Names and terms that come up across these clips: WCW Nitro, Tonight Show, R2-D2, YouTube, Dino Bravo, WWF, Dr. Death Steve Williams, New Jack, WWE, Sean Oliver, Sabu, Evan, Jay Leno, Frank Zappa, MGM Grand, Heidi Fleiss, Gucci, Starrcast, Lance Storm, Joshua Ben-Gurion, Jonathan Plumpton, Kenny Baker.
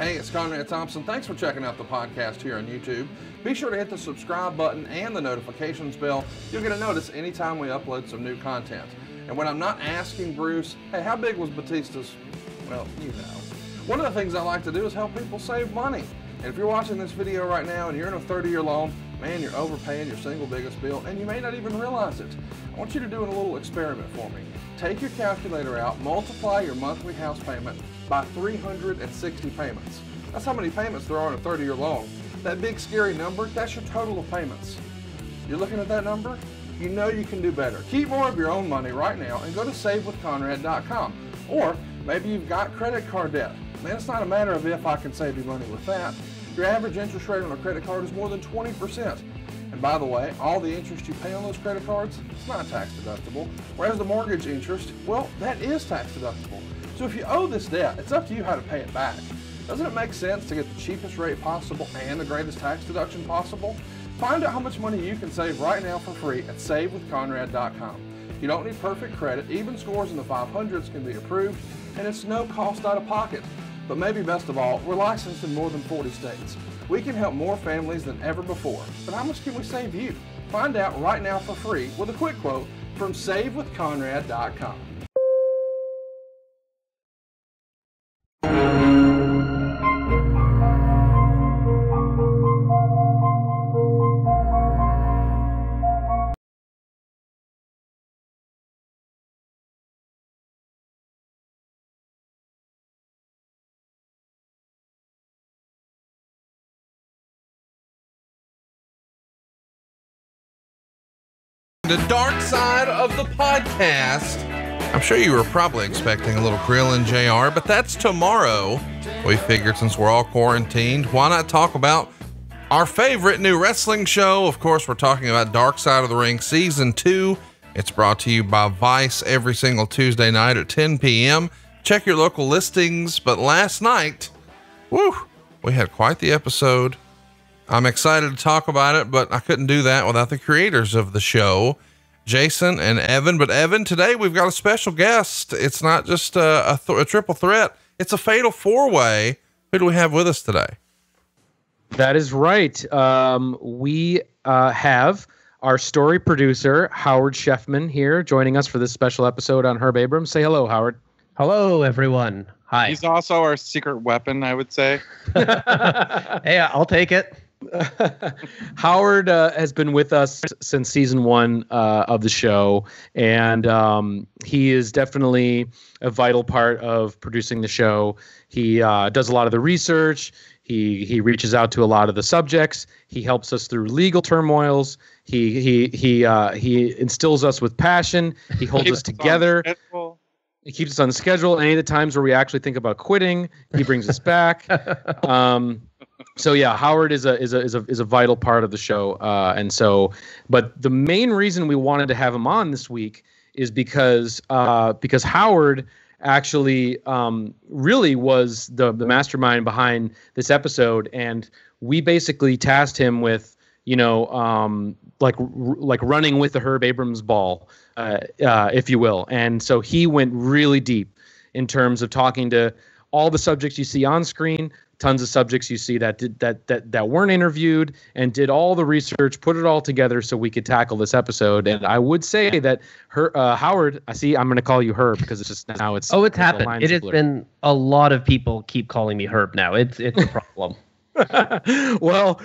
Hey, it's Conrad Thompson. Thanks for checking out the podcast here on YouTube. Be sure to hit the subscribe button and the notifications bell. You'll get a notice anytime we upload some new content. And when I'm not asking Bruce, hey, how big was Batista's? Well, you know. One of the things I like to do is help people save money. And if you're watching this video right now and you're in a 30-year loan, man, you're overpaying your single biggest bill, and you may not even realize it. I want you to do a little experiment for me. Take your calculator out, multiply your monthly house payment by 360 payments. That's how many payments there are in a 30-year loan. That big scary number, that's your total of payments. You're looking at that number? You know you can do better. Keep more of your own money right now and go to SaveWithConrad.com. Or maybe you've got credit card debt. Man, it's not a matter of if I can save you money with that. Your average interest rate on a credit card is more than 20%. And by the way, all the interest you pay on those credit cards, it's not tax deductible. Whereas the mortgage interest, well, that is tax deductible. So if you owe this debt, it's up to you how to pay it back. Doesn't it make sense to get the cheapest rate possible and the greatest tax deduction possible? Find out how much money you can save right now for free at SaveWithConrad.com. You don't need perfect credit. Even scores in the 500s can be approved, and it's no cost out of pocket. But maybe best of all, we're licensed in more than 40 states. We can help more families than ever before. But how much can we save you? Find out right now for free with a quick quote from SaveWithConrad.com. The dark side of the podcast. I'm sure you were probably expecting a little grilling, JR, but that's tomorrow. We figured since we're all quarantined, why not talk about our favorite new wrestling show? Of course, we're talking about Dark Side of the Ring Season 2. It's brought to you by Vice every single Tuesday night at 10 p.m. Check your local listings. But last night, we had quite the episode. I'm excited to talk about it, but I couldn't do that without the creators of the show, Jason and Evan. But Evan, today we've got a special guest. It's not just a triple threat. It's a fatal four-way. Who do we have with us today? That is right. We have our story producer, Howard Schiffman, here joining us for this special episode on Herb Abrams. Say hello, Howard. Hello, everyone. Hi. He's also our secret weapon, I would say. Hey, I'll take it. Howard has been with us since season one of the show, and he is definitely a vital part of producing the show. He does a lot of the research. He reaches out to a lot of the subjects. He helps us through legal turmoils. He instills us with passion. He holds us together. He keeps us on schedule. Any of the times where we actually think about quitting, he brings us back. So yeah, Howard is a vital part of the show, but the main reason we wanted to have him on this week is because Howard actually really was the mastermind behind this episode, and we basically tasked him with like running with the Herb Abrams ball, if you will, and so he went really deep in terms of talking to all the subjects you see on screen. Tons of subjects you see that weren't interviewed, and did all the research, put it all together so we could tackle this episode. And I would say that Howard, I'm going to call you Herb because it's just now it's. Oh, it's happened. It has been a lot of people keep calling me Herb now. It's a problem. Well,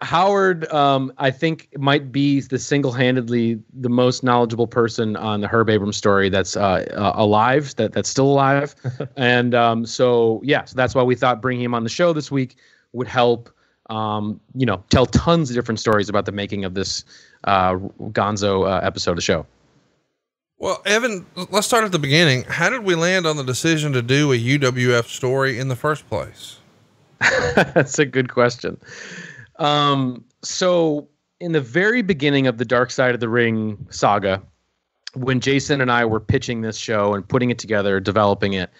Howard, I think might be single-handedly the most knowledgeable person on the Herb Abrams story that's alive, that's still alive. And so that's why we thought bringing him on the show this week would help, tell tons of different stories about the making of this Gonzo episode of the show. Well, Evan, let's start at the beginning. How did we land on the decision to do a UWF story in the first place? That's a good question. So in the very beginning of the Dark Side of the Ring saga, when Jason and I were pitching this show and putting it together, developing it,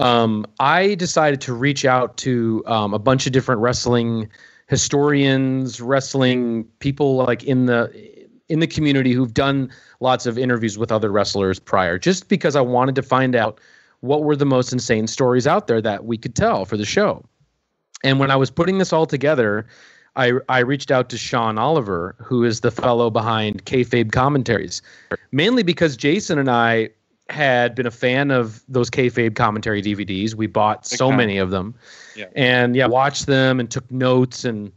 I decided to reach out to, a bunch of different wrestling historians, wrestling people like in the community who've done lots of interviews with other wrestlers prior, just because I wanted to find out what were the most insane stories out there that we could tell for the show. And when I was putting this all together, I reached out to Sean Oliver, who is the fellow behind Kayfabe Commentaries, mainly because Jason and I had been a fan of those Kayfabe Commentary DVDs. We bought so many of them, and watched them and took notes, and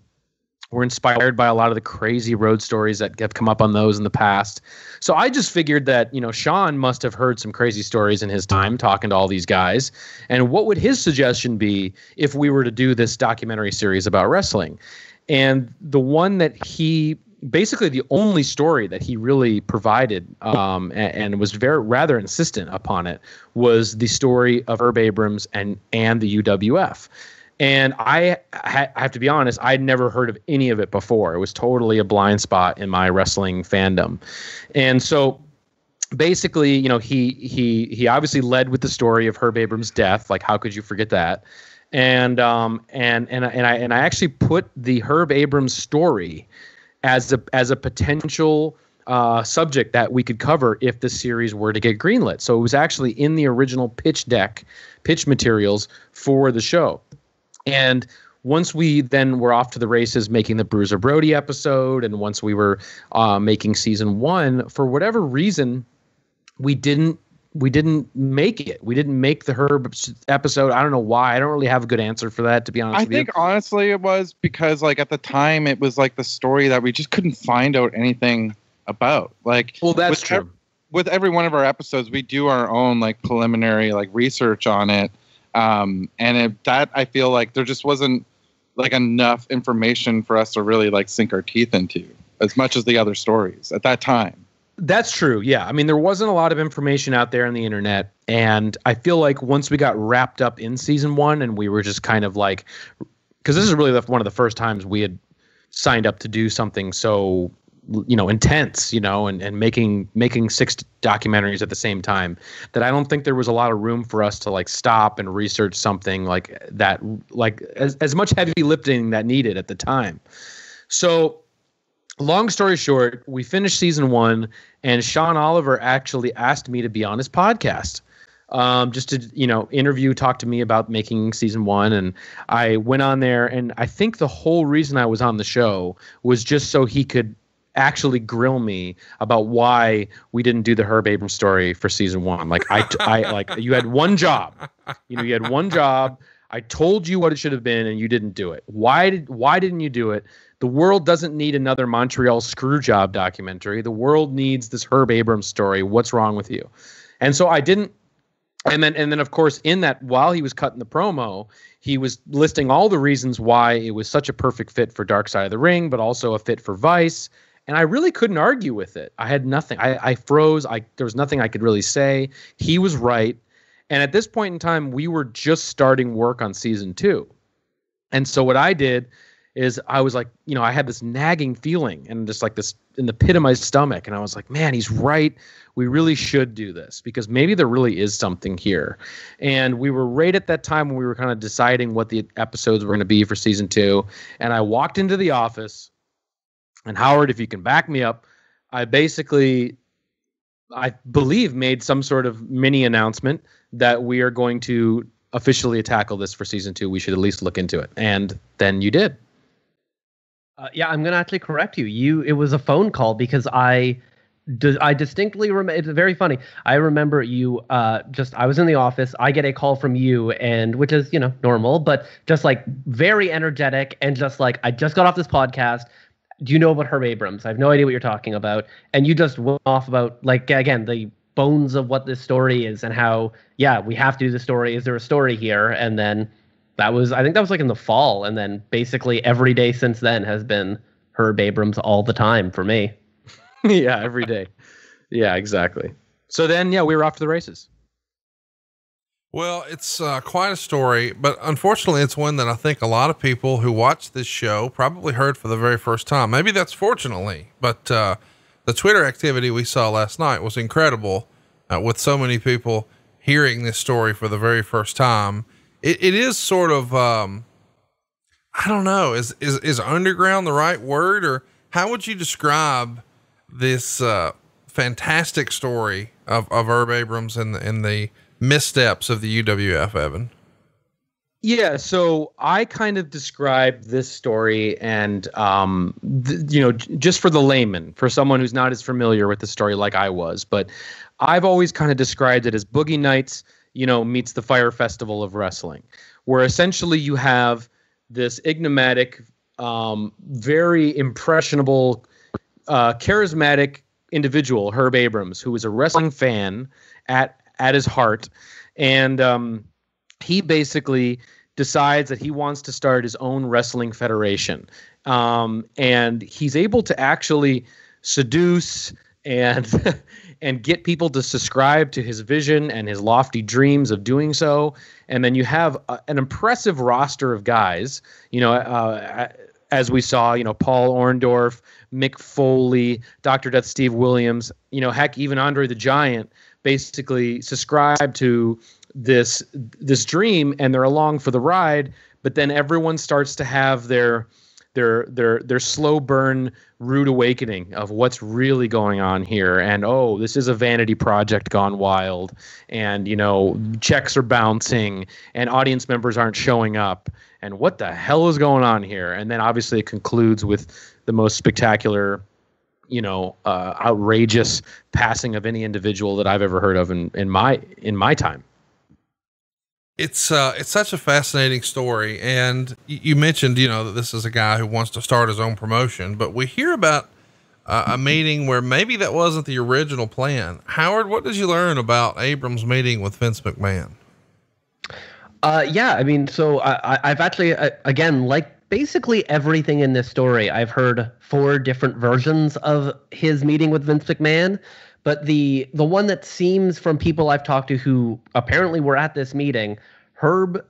were inspired by a lot of the crazy road stories that have come up on those in the past. So I just figured that, you know, Sean must have heard some crazy stories in his time talking to all these guys. And what would his suggestion be if we were to do this documentary series about wrestling? And the one that he, basically the only story that he really provided and was rather insistent upon it, was the story of Herb Abrams and the UWF. And I have to be honest, I'd never heard of any of it before. It was totally a blind spot in my wrestling fandom. And so basically, you know, he obviously led with the story of Herb Abrams' death. Like, how could you forget that? And I actually put the Herb Abrams story as a potential subject that we could cover if the series were to get greenlit. So it was actually in the original pitch materials for the show. And once we then were off to the races making the Bruiser Brody episode, and once we were making season one, for whatever reason, we didn't make it. We didn't make the Herb episode. I don't know why. I don't really have a good answer for that, to be honest with you. I think honestly it was because, like, at the time it was like the story that we just couldn't find out anything about. Like, well, that's true. With every one of our episodes, we do our own like preliminary like research on it. I feel like there just wasn't like enough information for us to really like sink our teeth into as much as the other stories at that time. That's true. Yeah. I mean, there wasn't a lot of information out there on the internet. And I feel like once we got wrapped up in season one, and we were just kind of like, because this is really one of the first times we had signed up to do something so, you know, intense, you know, and making six documentaries at the same time, that I don't think there was a lot of room for us to like stop and research something like that, like as much heavy lifting that needed at the time. So long story short, we finished season one, and Sean Oliver actually asked me to be on his podcast, just to, you know, talk to me about making season one. And I went on there, and I think the whole reason I was on the show was just so he could actually grill me about why we didn't do the Herb Abrams story for season one. Like, I like, you had one job, you know, you had one job. I told you what it should have been, and you didn't do it. Why didn't you do it? The world doesn't need another Montreal Screwjob documentary. The world needs this Herb Abrams story. What's wrong with you? And so I didn't. And then, of course, in that, while he was cutting the promo, he was listing all the reasons why it was such a perfect fit for Dark Side of the Ring, but also a fit for Vice. And I really couldn't argue with it. I had nothing. I froze. There was nothing I could really say. He was right. And at this point in time, we were just starting work on season two. And so what I did is I was like, you know, I had this nagging feeling and just like this in the pit of my stomach. And I was like, man, he's right. We really should do this, because maybe there really is something here. And we were right at that time when we were kind of deciding what the episodes were going to be for season two. And I walked into the office. And Howard, if you can back me up, I basically, I believe, made some sort of mini announcement that we are going to officially tackle this for season two. We should at least look into it. And then you did. Yeah, I'm going to actually correct you. It was a phone call, because I distinctly remember. It's very funny. I remember you I was in the office. I get a call from you, and which is, you know, normal, but just like very energetic, and just like, I just got off this podcast. Do you know about Herb Abrams? I have no idea what you're talking about. And you just went off about, like, again, the bones of what this story is, and how, yeah, we have to do the story. Is there a story here? And then I think that was like in the fall. And then basically every day since then has been Herb Abrams all the time for me. Yeah, every day. Yeah, exactly. So then, yeah, we were off to the races. Well, it's quite a story, but unfortunately it's one that I think a lot of people who watch this show probably heard for the very first time. Maybe that's fortunately, but the Twitter activity we saw last night was incredible, with so many people hearing this story for the very first time. It is sort of, I don't know, is underground the right word? Or how would you describe this fantastic story of Herb Abrams and the missteps of the UWF, Evan? Yeah, so I kind of described this story and, just for the layman, for someone who's not as familiar with the story like I was, but I've always kind of described it as Boogie Nights, meets the Fire Festival of wrestling, where essentially you have this enigmatic, very impressionable, charismatic individual, Herb Abrams, who is a wrestling fan at his heart. And, he basically decides that he wants to start his own wrestling federation. And he's able to actually seduce and get people to subscribe to his vision and his lofty dreams of doing so. And then you have an impressive roster of guys, as we saw, Paul Orndorff, Mick Foley, Dr. Death Steve Williams, heck, even Andre the Giant basically subscribed to this dream, and they're along for the ride. But then everyone starts to have their slow burn rude awakening of what's really going on here, and oh, this is a vanity project gone wild, and checks are bouncing and audience members aren't showing up, and what the hell is going on here? And then obviously it concludes with the most spectacular, outrageous passing of any individual that I've ever heard of in my time. It's such a fascinating story, and you mentioned, that this is a guy who wants to start his own promotion, but we hear about a meeting where maybe that wasn't the original plan. Howard, what did you learn about Abrams' meeting with Vince McMahon? Yeah, I mean, so I've actually, again, like basically everything in this story, I've heard 4 different versions of his meeting with Vince McMahon. But the one that seems from people I've talked to who apparently were at this meeting, Herb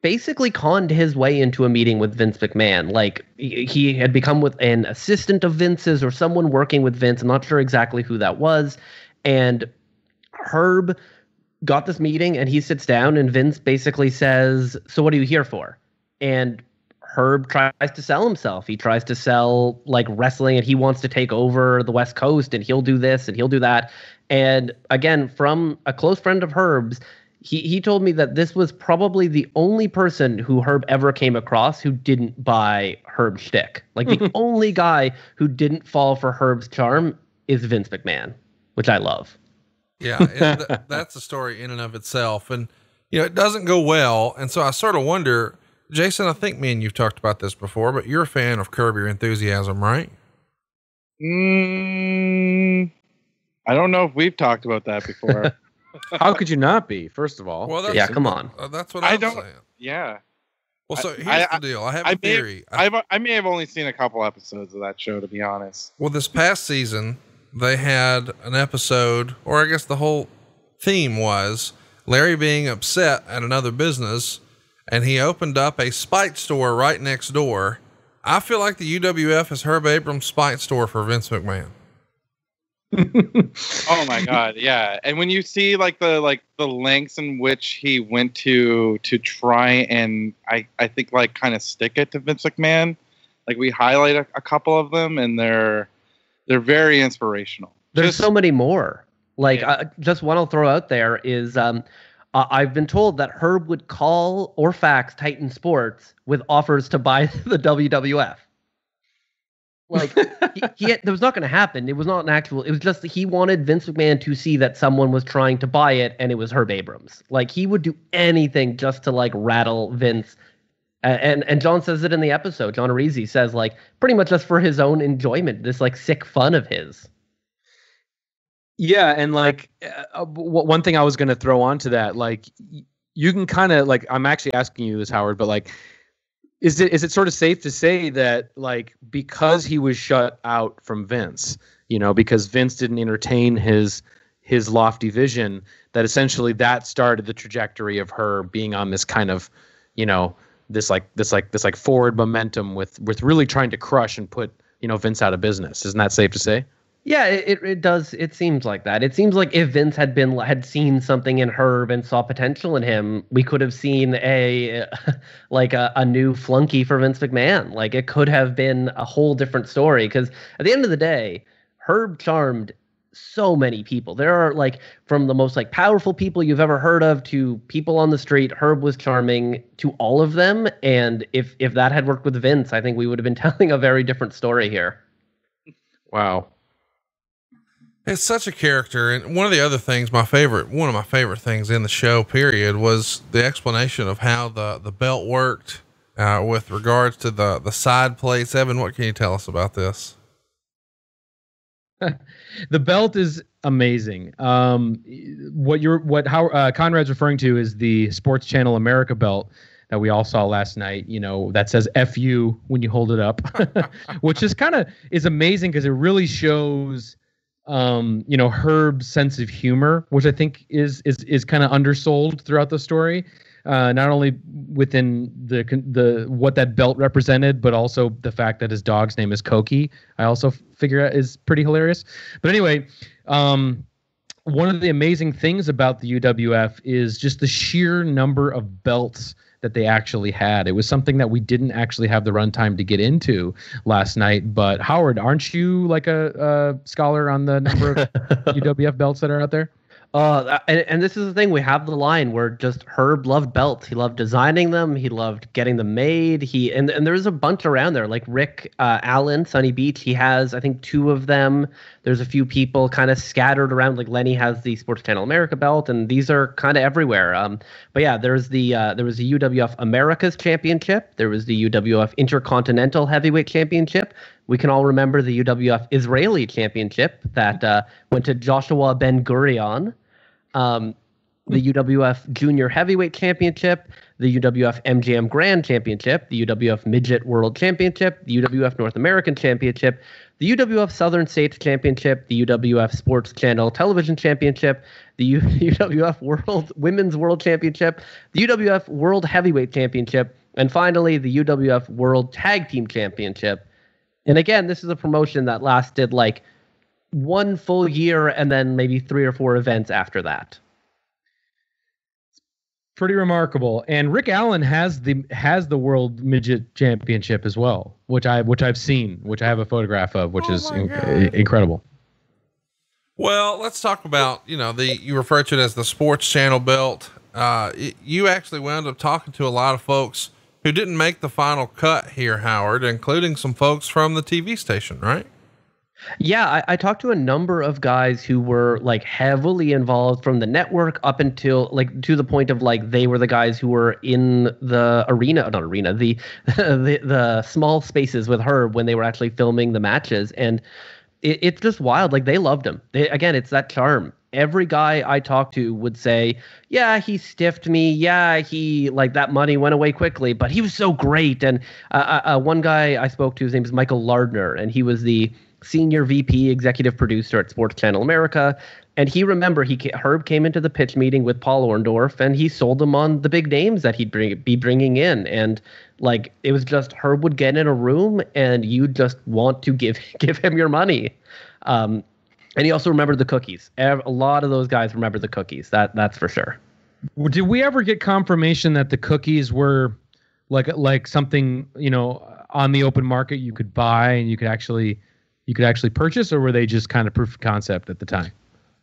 basically conned his way into a meeting with Vince McMahon. Like he had become with an assistant of Vince's or someone working with Vince. I'm not sure exactly who that was. And Herb got this meeting and he sits down and Vince basically says, "So what are you here for?" And Herb tries to sell himself. He tries to sell like wrestling and he wants to take over the West Coast and he'll do this and he'll do that. And again, from a close friend of Herb's, he told me that this was probably the only person who Herb ever came across who didn't buy Herb's shtick. Like the only guy who didn't fall for Herb's charm is Vince McMahon, which I love. Yeah. That's a story in and of itself. And, it doesn't go well. And so I sort of wonder, Jason, I think me and you've talked about this before, but you're a fan of Curb Your Enthusiasm, right? I don't know if we've talked about that before. How could you not be, first of all? Well, yeah, come on. That's what I'm saying. Yeah. Well, so here's the deal. I have a theory. I may have only seen a couple episodes of that show, to be honest. Well, this past season, they had an episode, or I guess the whole theme was Larry being upset at another business, and he opened up a spite store right next door. I feel like the UWF is Herb Abrams' spite store for Vince McMahon. Oh my God. Yeah. And when you see the lengths in which he went to try and I think kind of stick it to Vince McMahon, we highlight a couple of them and they're very inspirational. There's so many more. Yeah. Just one I'll throw out there is, I've been told that Herb would call or fax Titan Sports with offers to buy the WWF. That was not going to happen. It was not an actual, it was just that he wanted Vince McMahon to see that someone was trying to buy it, and it was Herb Abrams. He would do anything just to rattle Vince. And John says it in the episode. John Arisi says pretty much just for his own enjoyment, this sick fun of his. Yeah, and one thing I was going to throw onto that, you can kind of I'm actually asking you this, Howard, but is it sort of safe to say that because he was shut out from Vince, because Vince didn't entertain his lofty vision, that essentially that started the trajectory of her being on this kind of, this forward momentum with really trying to crush and put Vince out of business. Isn't that safe to say? Yeah, it does. It seems like that. It seems like if Vince had seen something in Herb and saw potential in him, we could have seen a new flunky for Vince McMahon. It could have been a whole different story. Because at the end of the day, Herb charmed so many people. There are, like, from the most, like, powerful people you've ever heard of to people on the street. Herb was charming to all of them. And if that had worked with Vince, I think we would have been telling a very different story here. Wow. It's such a character. And one of the other things, one of my favorite things in the show period was the explanation of how the belt worked, with regards to the side plates. Evan, what can you tell us about this? The belt is amazing. What Conrad's referring to is the Sports Channel America belt that we all saw last night, you know, that says F you when you hold it up, which is kind of is amazing because it really shows, you know, Herb's sense of humor, which I think is kind of undersold throughout the story. Not only within the what that belt represented, but also the fact that his dog's name is Cokie, I also figure out is pretty hilarious. But anyway, one of the amazing things about the UWF is just the sheer number of belts that they actually had. It was something that we didn't actually have the runtime to get into last night. But Howard, aren't you like a scholar on the number of UWF belts that are out there? And this is the thing, we have the line where just Herb loved belts. He loved designing them. He loved getting them made. And there's a bunch around there, like Rick Allen, Sunny Beach. He has, I think, two of them. There's a few people kind of scattered around. Like Lenny has the Sports Channel America belt, and these are kind of everywhere. But yeah, there was the UWF Americas Championship. There was the UWF Intercontinental Heavyweight Championship. We can all remember the UWF Israeli Championship that went to Joshua Ben-Gurion. The UWF Junior Heavyweight Championship, the UWF MGM Grand Championship, the UWF Midget World Championship, the UWF North American Championship, the UWF Southern States Championship, the UWF Sports Channel Television Championship, the UWF Women's World Championship, the UWF World Heavyweight Championship, and finally the UWF World Tag Team Championship. And again, this is a promotion that lasted like one full year and then maybe 3 or 4 events after that. Pretty remarkable. And Rick Allen has the World Midget Championship as well, which I've seen, which I have a photograph of, which is incredible. Well, let's talk about, you know, you refer to it as the Sports Channel belt. You actually wound up talking to a lot of folks who didn't make the final cut here, Howard, including some folks from the TV station, right? Yeah, I talked to a number of guys who were like heavily involved from the network up until like to the point of like they were the guys who were in the small spaces with Herb when they were actually filming the matches. And it's just wild. Like they loved him. Again, it's that charm. Every guy I talked to would say, yeah, he stiffed me. Yeah, he like that money went away quickly, but he was so great. And one guy I spoke to, his name is Michael Lardner, and he was the senior VP executive producer at Sports Channel America. And Herb came into the pitch meeting with Paul Orndorff, and he sold them on the big names that he'd be bringing in. And like, it was just Herb would get in a room and you just want to give him your money. And he also remembered the cookies. A lot of those guys remember the cookies. That's for sure. Did we ever get confirmation that the cookies were like something, you know, on the open market you could buy and you could actually purchase, or were they just kind of proof of concept at the time?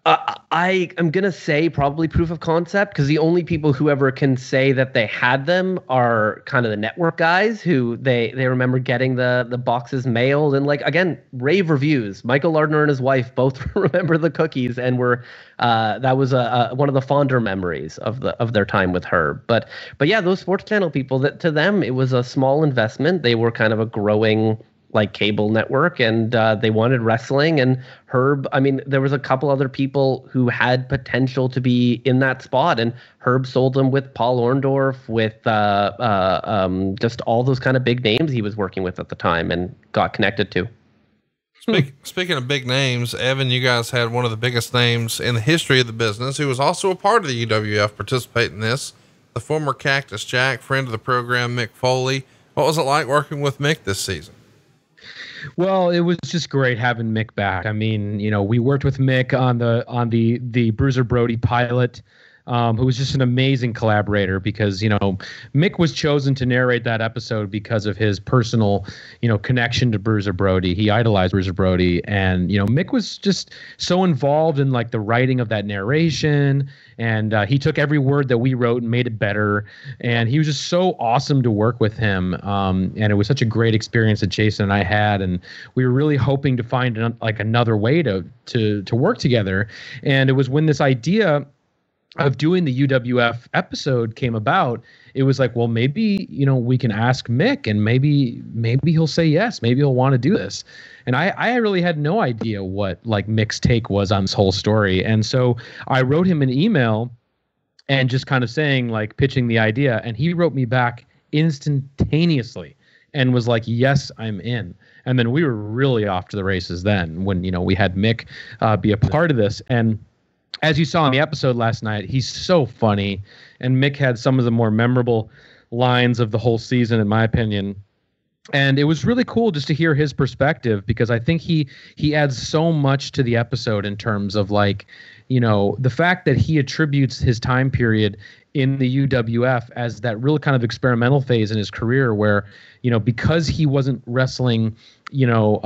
I am going to say probably proof of concept, because the only people who ever can say that they had them are kind of the network guys who they remember getting the boxes mailed. And like, again, rave reviews. Michael Lardner and his wife both remember the cookies and were that was one of the fonder memories of their time with Herb. But yeah, those Sports Channel people, that to them, it was a small investment. They were kind of a growing like cable network, and they wanted wrestling. And Herb, I mean, there was a couple other people who had potential to be in that spot, and Herb sold them with Paul Orndorff, with just all those kind of big names he was working with at the time and got connected to. Speaking of big names, Evan, you guys had one of the biggest names in the history of the business, who was also a part of the UWF, participate in this, the former Cactus Jack, friend of the program, Mick Foley. What was it like working with Mick this season? Well, it was just great having Mick back. I mean, you know, we worked with Mick on the Bruiser Brody pilot. who was just an amazing collaborator, because, you know, Mick was chosen to narrate that episode because of his personal, you know, connection to Bruiser Brody. He idolized Bruiser Brody, and, you know, Mick was just so involved in, like, the writing of that narration, and he took every word that we wrote and made it better, and he was just so awesome to work with him, and it was such a great experience that Jason and I had, and we were really hoping to find another way to work together. And it was when this idea of doing the UWF episode came about, it was like, well, maybe, you know, we can ask Mick, and maybe he'll say yes, maybe he'll want to do this. And I really had no idea what, like, Mick's take was on this whole story. And so I wrote him an email and just kind of saying, like, pitching the idea, and he wrote me back instantaneously and was like, yes, I'm in. And then we were really off to the races then, when, you know, we had Mick be a part of this. And as you saw in the episode last night, he's so funny. And Mick had some of the more memorable lines of the whole season, in my opinion. And it was really cool just to hear his perspective, because I think he adds so much to the episode in terms of, like, you know, the fact that he attributes his time period in the UWF as that real kind of experimental phase in his career where, you know, because he wasn't wrestling, you know,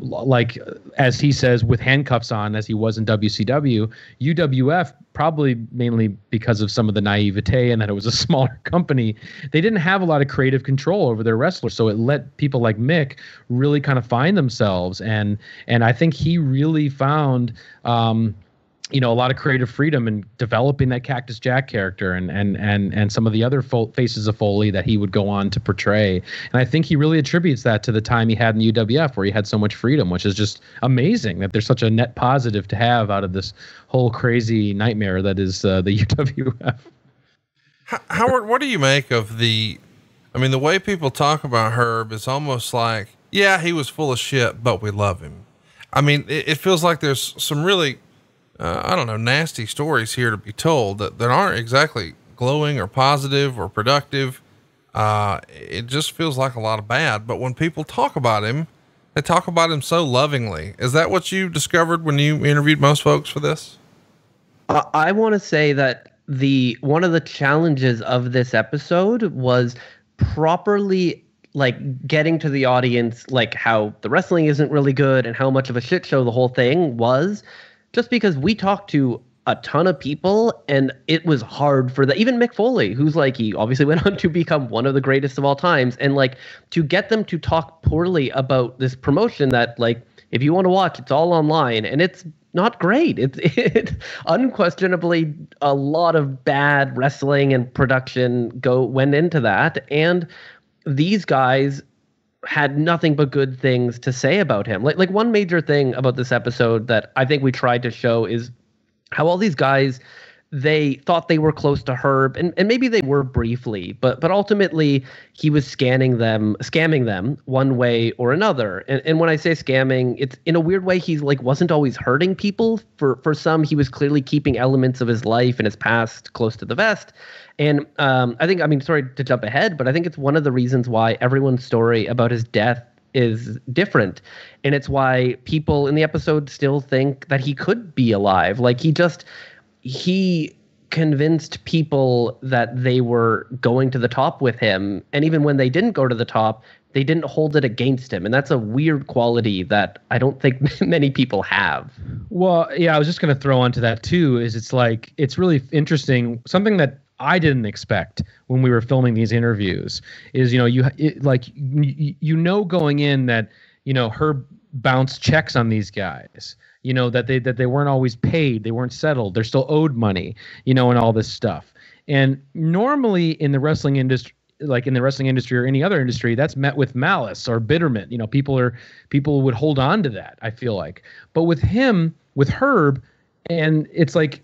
like, as he says, with handcuffs on, as he was in WCW, UWF, probably mainly because of some of the naivete and that it was a smaller company, they didn't have a lot of creative control over their wrestlers. So it let people like Mick really kind of find themselves. And I think he really found, you know, a lot of creative freedom in developing that Cactus Jack character and some of the other faces of Foley that he would go on to portray. And I think he really attributes that to the time he had in UWF, where he had so much freedom, which is just amazing that there's such a net positive to have out of this whole crazy nightmare that is the UWF. Howard, what do you make of the way people talk about Herb is almost like, yeah, he was full of shit, but we love him. I mean, it feels like there's some really, nasty stories here to be told that aren't exactly glowing or positive or productive. It just feels like a lot of bad. But when people talk about him, they talk about him so lovingly. Is that what you discovered when you interviewed most folks for this? I want to say that one of the challenges of this episode was properly, like, getting to the audience, like, how the wrestling isn't really good and how much of a shit show the whole thing was. Just because we talked to a ton of people, and it was hard for that. Even Mick Foley, who's, like, he obviously went on to become one of the greatest of all times, and, like, to get them to talk poorly about this promotion that, like, if you want to watch, it's all online, and it's not great. It's unquestionably a lot of bad wrestling and production went into that, and these guys had nothing but good things to say about him. Like one major thing about this episode that I think we tried to show is how all these guys, they thought they were close to Herb, and maybe they were briefly, but ultimately he was scamming them one way or another. And when I say scamming, it's in a weird way, he's like wasn't always hurting people. For some, he was clearly keeping elements of his life and his past close to the vest. And sorry to jump ahead, but I think it's one of the reasons why everyone's story about his death is different. And it's why people in the episode still think that he could be alive. Like, he convinced people that they were going to the top with him. And even when they didn't go to the top, they didn't hold it against him. And that's a weird quality that I don't think many people have. Well, yeah, I was just going to throw onto that too, is it's like, it's really interesting. Something that I didn't expect when we were filming these interviews is, you know, going in that, you know, Herb bounced checks on these guys, you know, that they weren't always paid. They weren't settled. They're still owed money, you know, and all this stuff. And normally in the wrestling industry, or any other industry, that's met with malice or bitterment. You know, people would hold on to that, I feel like. But with Herb, and it's like,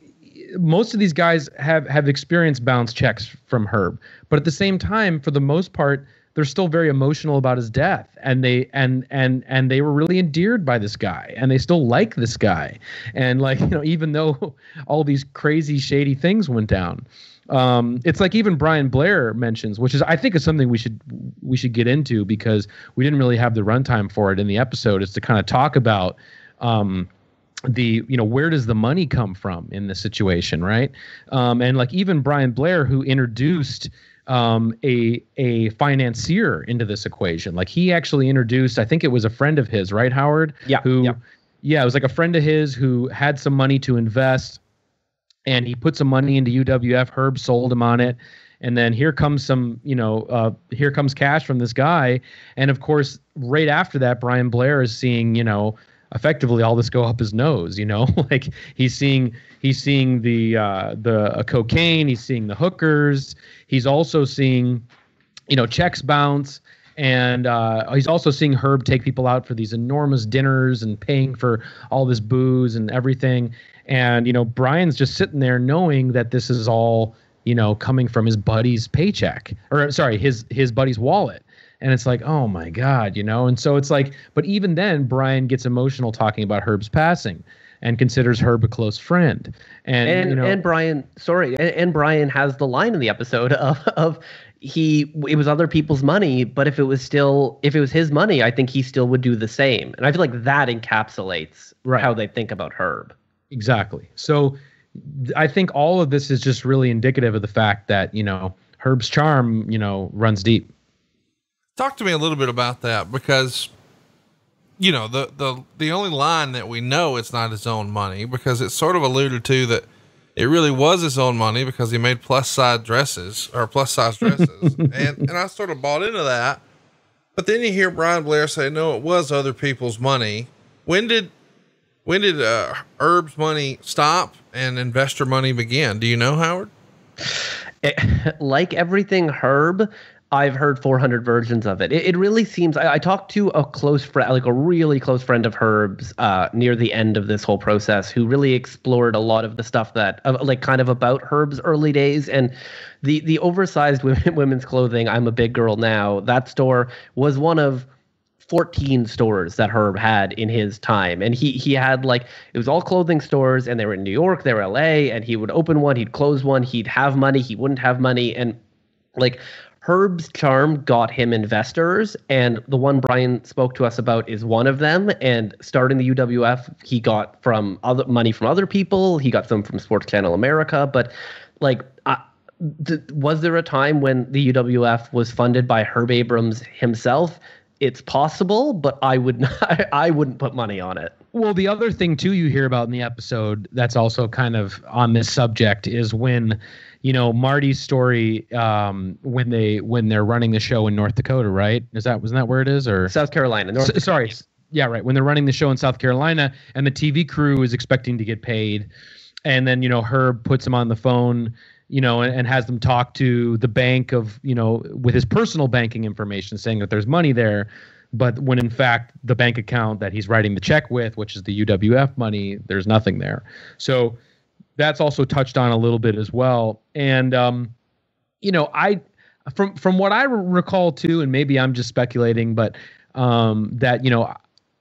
most of these guys have experienced bounce checks from Herb, but at the same time, for the most part, they're still very emotional about his death, and they were really endeared by this guy, and they still like this guy, and, like, you know, even though all these crazy shady things went down, it's like even Brian Blair mentions, which is I think is something we should get into because we didn't really have the runtime for it in the episode, is to kind of talk about the, you know, where does the money come from in this situation, right? And like even Brian Blair, who introduced a financier into this equation, like he actually introduced, I think it was a friend of his, right, Howard? Yeah. Who, yeah. Yeah, it was like a friend of his who had some money to invest, and he put some money into UWF. Herb sold him on it. And then here comes some, you know, here comes cash from this guy. And of course, right after that, Brian Blair is seeing, you know, effectively all this go up his nose, you know, like he's seeing the cocaine, he's seeing the hookers. He's also seeing, you know, checks bounce. And he's also seeing Herb take people out for these enormous dinners and paying for all this booze and everything. And, you know, Brian's just sitting there knowing that this is all, you know, coming from his buddy's paycheck, or sorry, his buddy's wallet. And it's like, oh my God, you know? And so it's like, but even then Brian gets emotional talking about Herb's passing and considers Herb a close friend. And you know, and Brian, sorry. And Brian has the line in the episode of it was other people's money, but if it was his money, I think he still would do the same. And I feel like that encapsulates how they think about Herb. Exactly. So I think all of this is just really indicative of the fact that, you know, Herb's charm, you know, runs deep. Talk to me a little bit about that, because, you know, the only line that we know it's not his own money, because it's sort of alluded to that it really was his own money because he made plus size dresses. and I sort of bought into that, but then you hear Brian Blair say, no, it was other people's money. When did Herb's money stop and investor money begin? Do you know, Howard? Like everything Herb, I've heard 400 versions of it. It really seems, I talked to a close friend, like a really close friend of Herb's near the end of this whole process, who really explored a lot of the stuff that like kind of about Herb's early days, and the oversized women's clothing, I'm a big girl now, that store was one of 14 stores that Herb had in his time. And he had, like, it was all clothing stores, and they were in New York, they were LA, and he would open one, he'd close one, he'd have money, he wouldn't have money. And like Herb's charm got him investors, and the one Brian spoke to us about is one of them. And starting the UWF, he got from other money from other people, he got some from Sports Channel America. But like, was there a time when the UWF was funded by Herb Abrams himself? It's possible, but I wouldn't put money on it. Well, the other thing too you hear about in the episode that's also kind of on this subject is when, you know, Marty's story, when they're running the show in North Dakota, right? Wasn't that where it is, or South Carolina? Sorry, yeah, right. When they're running the show in South Carolina, and the TV crew is expecting to get paid, and then, you know, Herb puts him on the phone, you know, and has them talk to the bank of, you know, with his personal banking information, saying that there's money there. But when in fact the bank account that he's writing the check with, which is the UWF money, there's nothing there. So that's also touched on a little bit as well. And, you know, from what I recall too, and maybe I'm just speculating, but, that, you know,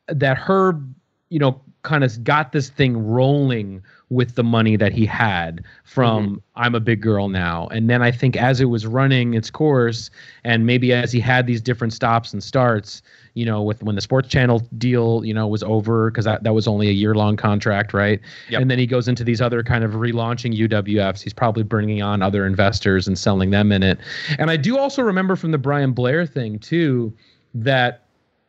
that Herb, you know, kind of got this thing rolling with the money that he had from I'm a Big Girl Now. And then I think as it was running its course, and maybe as he had these different stops and starts, you know, with when the Sports Channel deal, you know, was over, because that was only a year-long contract, right? Yep. And then he goes into these other kind of relaunching UWFs. He's probably bringing on other investors and selling them in it. And I do also remember from the Brian Blair thing too, that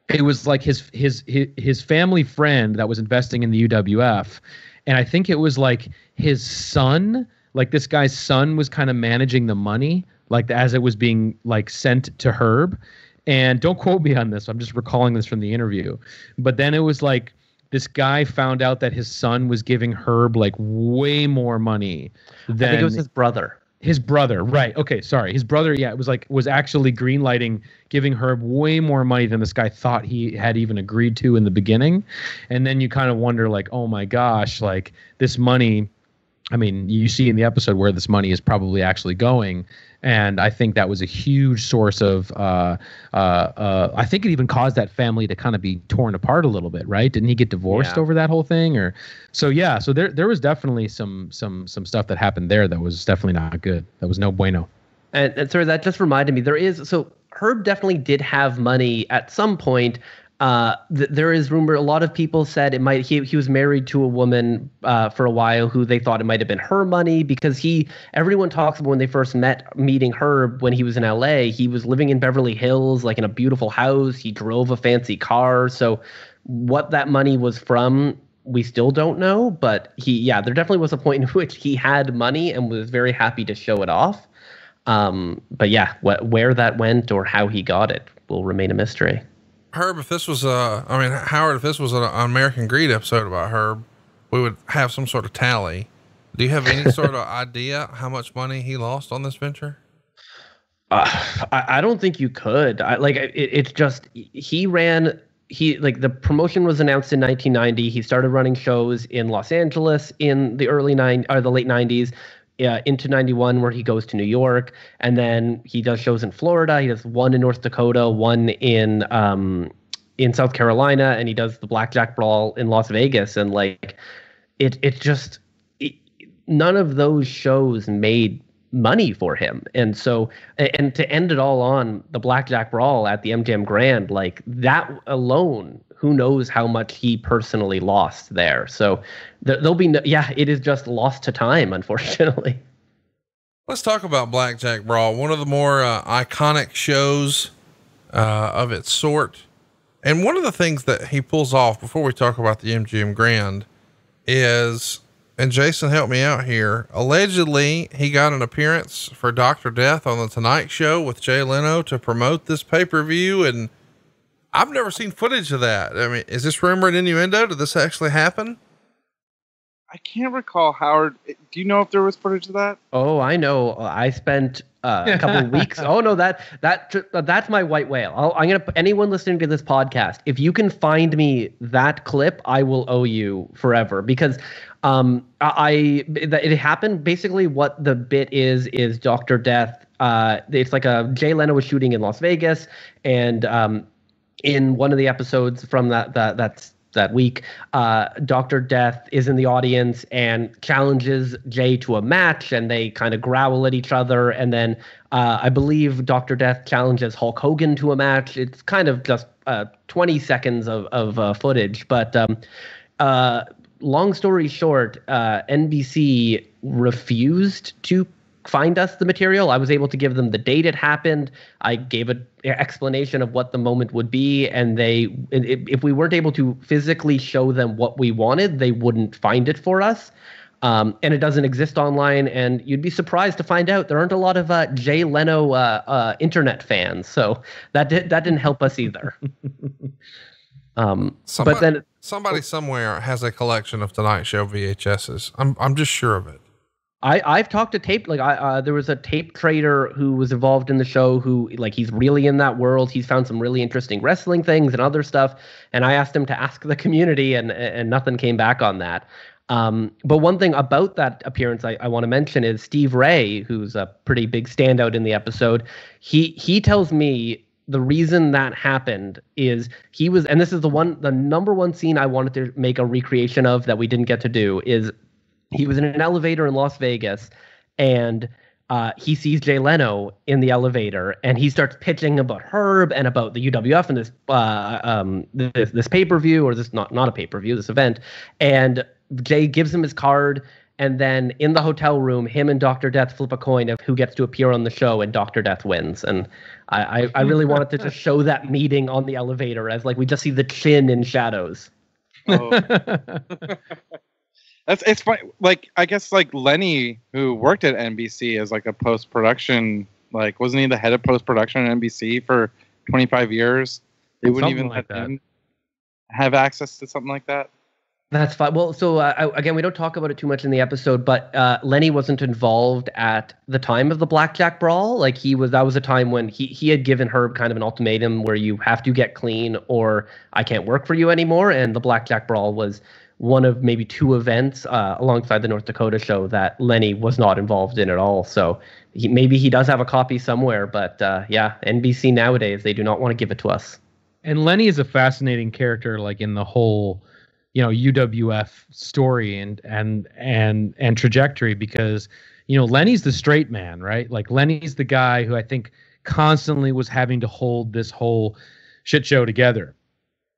it was like his family friend that was investing in the UWF. And I think it was like his son, like this guy's son was kind of managing the money, like as it was being like sent to Herb. And don't quote me on this, I'm just recalling this from the interview. But then it was like this guy found out that his son was giving Herb like way more money than, I think it was his brother. His brother, right. Okay, sorry. His brother, yeah, it was like, was actually greenlighting, giving Herb way more money than this guy thought he had even agreed to in the beginning. And then you kind of wonder, like, oh my gosh, like this money, I mean, you see in the episode where this money is probably actually going. And I think that was a huge source of, I think it even caused that family to kind of be torn apart a little bit, right? Didn't he get divorced over that whole thing? Or so, yeah. So there was definitely some stuff that happened there that was definitely not good. That was no bueno. And sorry, that just reminded me. Herb definitely did have money at some point. There is rumor. A lot of people said it might. He was married to a woman for a while who they thought it might have been her money, because he. Everyone talks about when they first met, meeting Herb when he was in L.A. He was living in Beverly Hills, like in a beautiful house. He drove a fancy car. So, what that money was from, we still don't know. But he, yeah, there definitely was a point in which he had money and was very happy to show it off. But yeah, where that went or how he got it will remain a mystery. Herb, if this was Howard, if this was an American Greed episode about Herb, we would have some sort of tally. Do you have any sort of idea how much money he lost on this venture? I don't think you could. It's just, the promotion was announced in 1990. He started running shows in Los Angeles in the late 90s. Into 91, where he goes to New York, and then he does shows in Florida. He does one in North Dakota, one in South Carolina, and he does the Blackjack Brawl in Las Vegas. And none of those shows made money for him. And so, and to end it all on the Blackjack Brawl at the MGM Grand, like that alone, who knows how much he personally lost there. So there'll be it is just lost to time, unfortunately. Let's talk about Blackjack Brawl, one of the more iconic shows of its sort. And one of the things that he pulls off, before we talk about the MGM Grand, is, and Jason, help me out here, allegedly he got an appearance for Dr. Death on the Tonight Show with Jay Leno to promote this pay-per-view, and I've never seen footage of that. I mean, is this rumor an innuendo? Did this actually happen? I can't recall, Howard. Do you know if there was footage of that? Oh, I know. I spent a couple of weeks. Oh no, that's my white whale. I'm going to, anyone listening to this podcast, if you can find me that clip, I will owe you forever, because it happened. Basically what the bit is Dr. Death. It's like a Jay Leno was shooting in Las Vegas, and in one of the episodes from that week, Dr. Death is in the audience and challenges Jay to a match, and they kind of growl at each other. And then I believe Dr. Death challenges Hulk Hogan to a match. It's kind of just 20 seconds of footage. But long story short, NBC refused to find us the material. I was able to give them the date it happened. I gave an explanation of what the moment would be, and if we weren't able to physically show them what we wanted, they wouldn't find it for us. And it doesn't exist online, and you'd be surprised to find out there aren't a lot of Jay Leno internet fans, so that didn't help us either. Somebody somewhere has a collection of Tonight Show VHSs. I'm just sure of it. I've talked to there was a tape trader who was involved in the show who, like, he's really in that world. He's found some really interesting wrestling things and other stuff. And I asked him to ask the community, and nothing came back on that. But one thing about that appearance I want to mention is Steve Ray, who's a pretty big standout in the episode. He tells me the reason that happened is he was, and this is the number one scene I wanted to make a recreation of that we didn't get to do, is he was in an elevator in Las Vegas, and he sees Jay Leno in the elevator, and he starts pitching about Herb and about the UWF and this pay-per-view, or this not a pay-per-view, this event. And Jay gives him his card, and then in the hotel room, him and Dr. Death flip a coin of who gets to appear on the show, and Dr. Death wins. And I really wanted to just show that meeting on the elevator as, like, we just see the chin in shadows. Oh. It's funny. Like, I guess, like, Lenny, who worked at NBC as, like, a post-production, like, wasn't he the head of post-production at NBC for 25 years? They wouldn't even let him have access to something like that. That's fine. Well, so again, we don't talk about it too much in the episode, but Lenny wasn't involved at the time of the Blackjack Brawl. Like, that was a time when he had given Herb kind of an ultimatum where you have to get clean or I can't work for you anymore. And the Blackjack Brawl was one of maybe two events alongside the North Dakota show that Lenny was not involved in at all. So maybe he does have a copy somewhere, but NBC nowadays, they do not want to give it to us. And Lenny is a fascinating character, like, in the whole, you know, UWF story and trajectory, because, you know, Lenny's the straight man, right? Like, Lenny's the guy who I think constantly was having to hold this whole shit show together.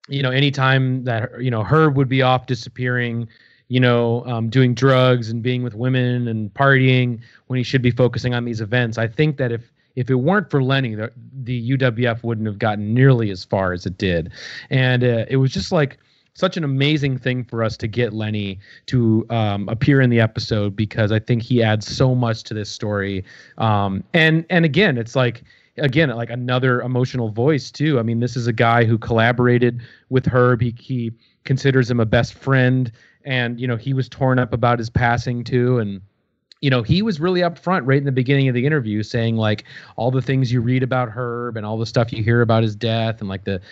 you know, anytime that, you know, Herb would be off disappearing, you know, doing drugs and being with women and partying when he should be focusing on these events. I think that if it weren't for Lenny, the UWF wouldn't have gotten nearly as far as it did. And it was just like such an amazing thing for us to get Lenny to appear in the episode, because I think he adds so much to this story. And again, it's like, like another emotional voice too. I mean, this is a guy who collaborated with Herb. He considers him a best friend, and, you know, he was torn up about his passing too. And, you know, he was really upfront right in the beginning of the interview saying, like, all the things you read about Herb and all the stuff you hear about his death and like the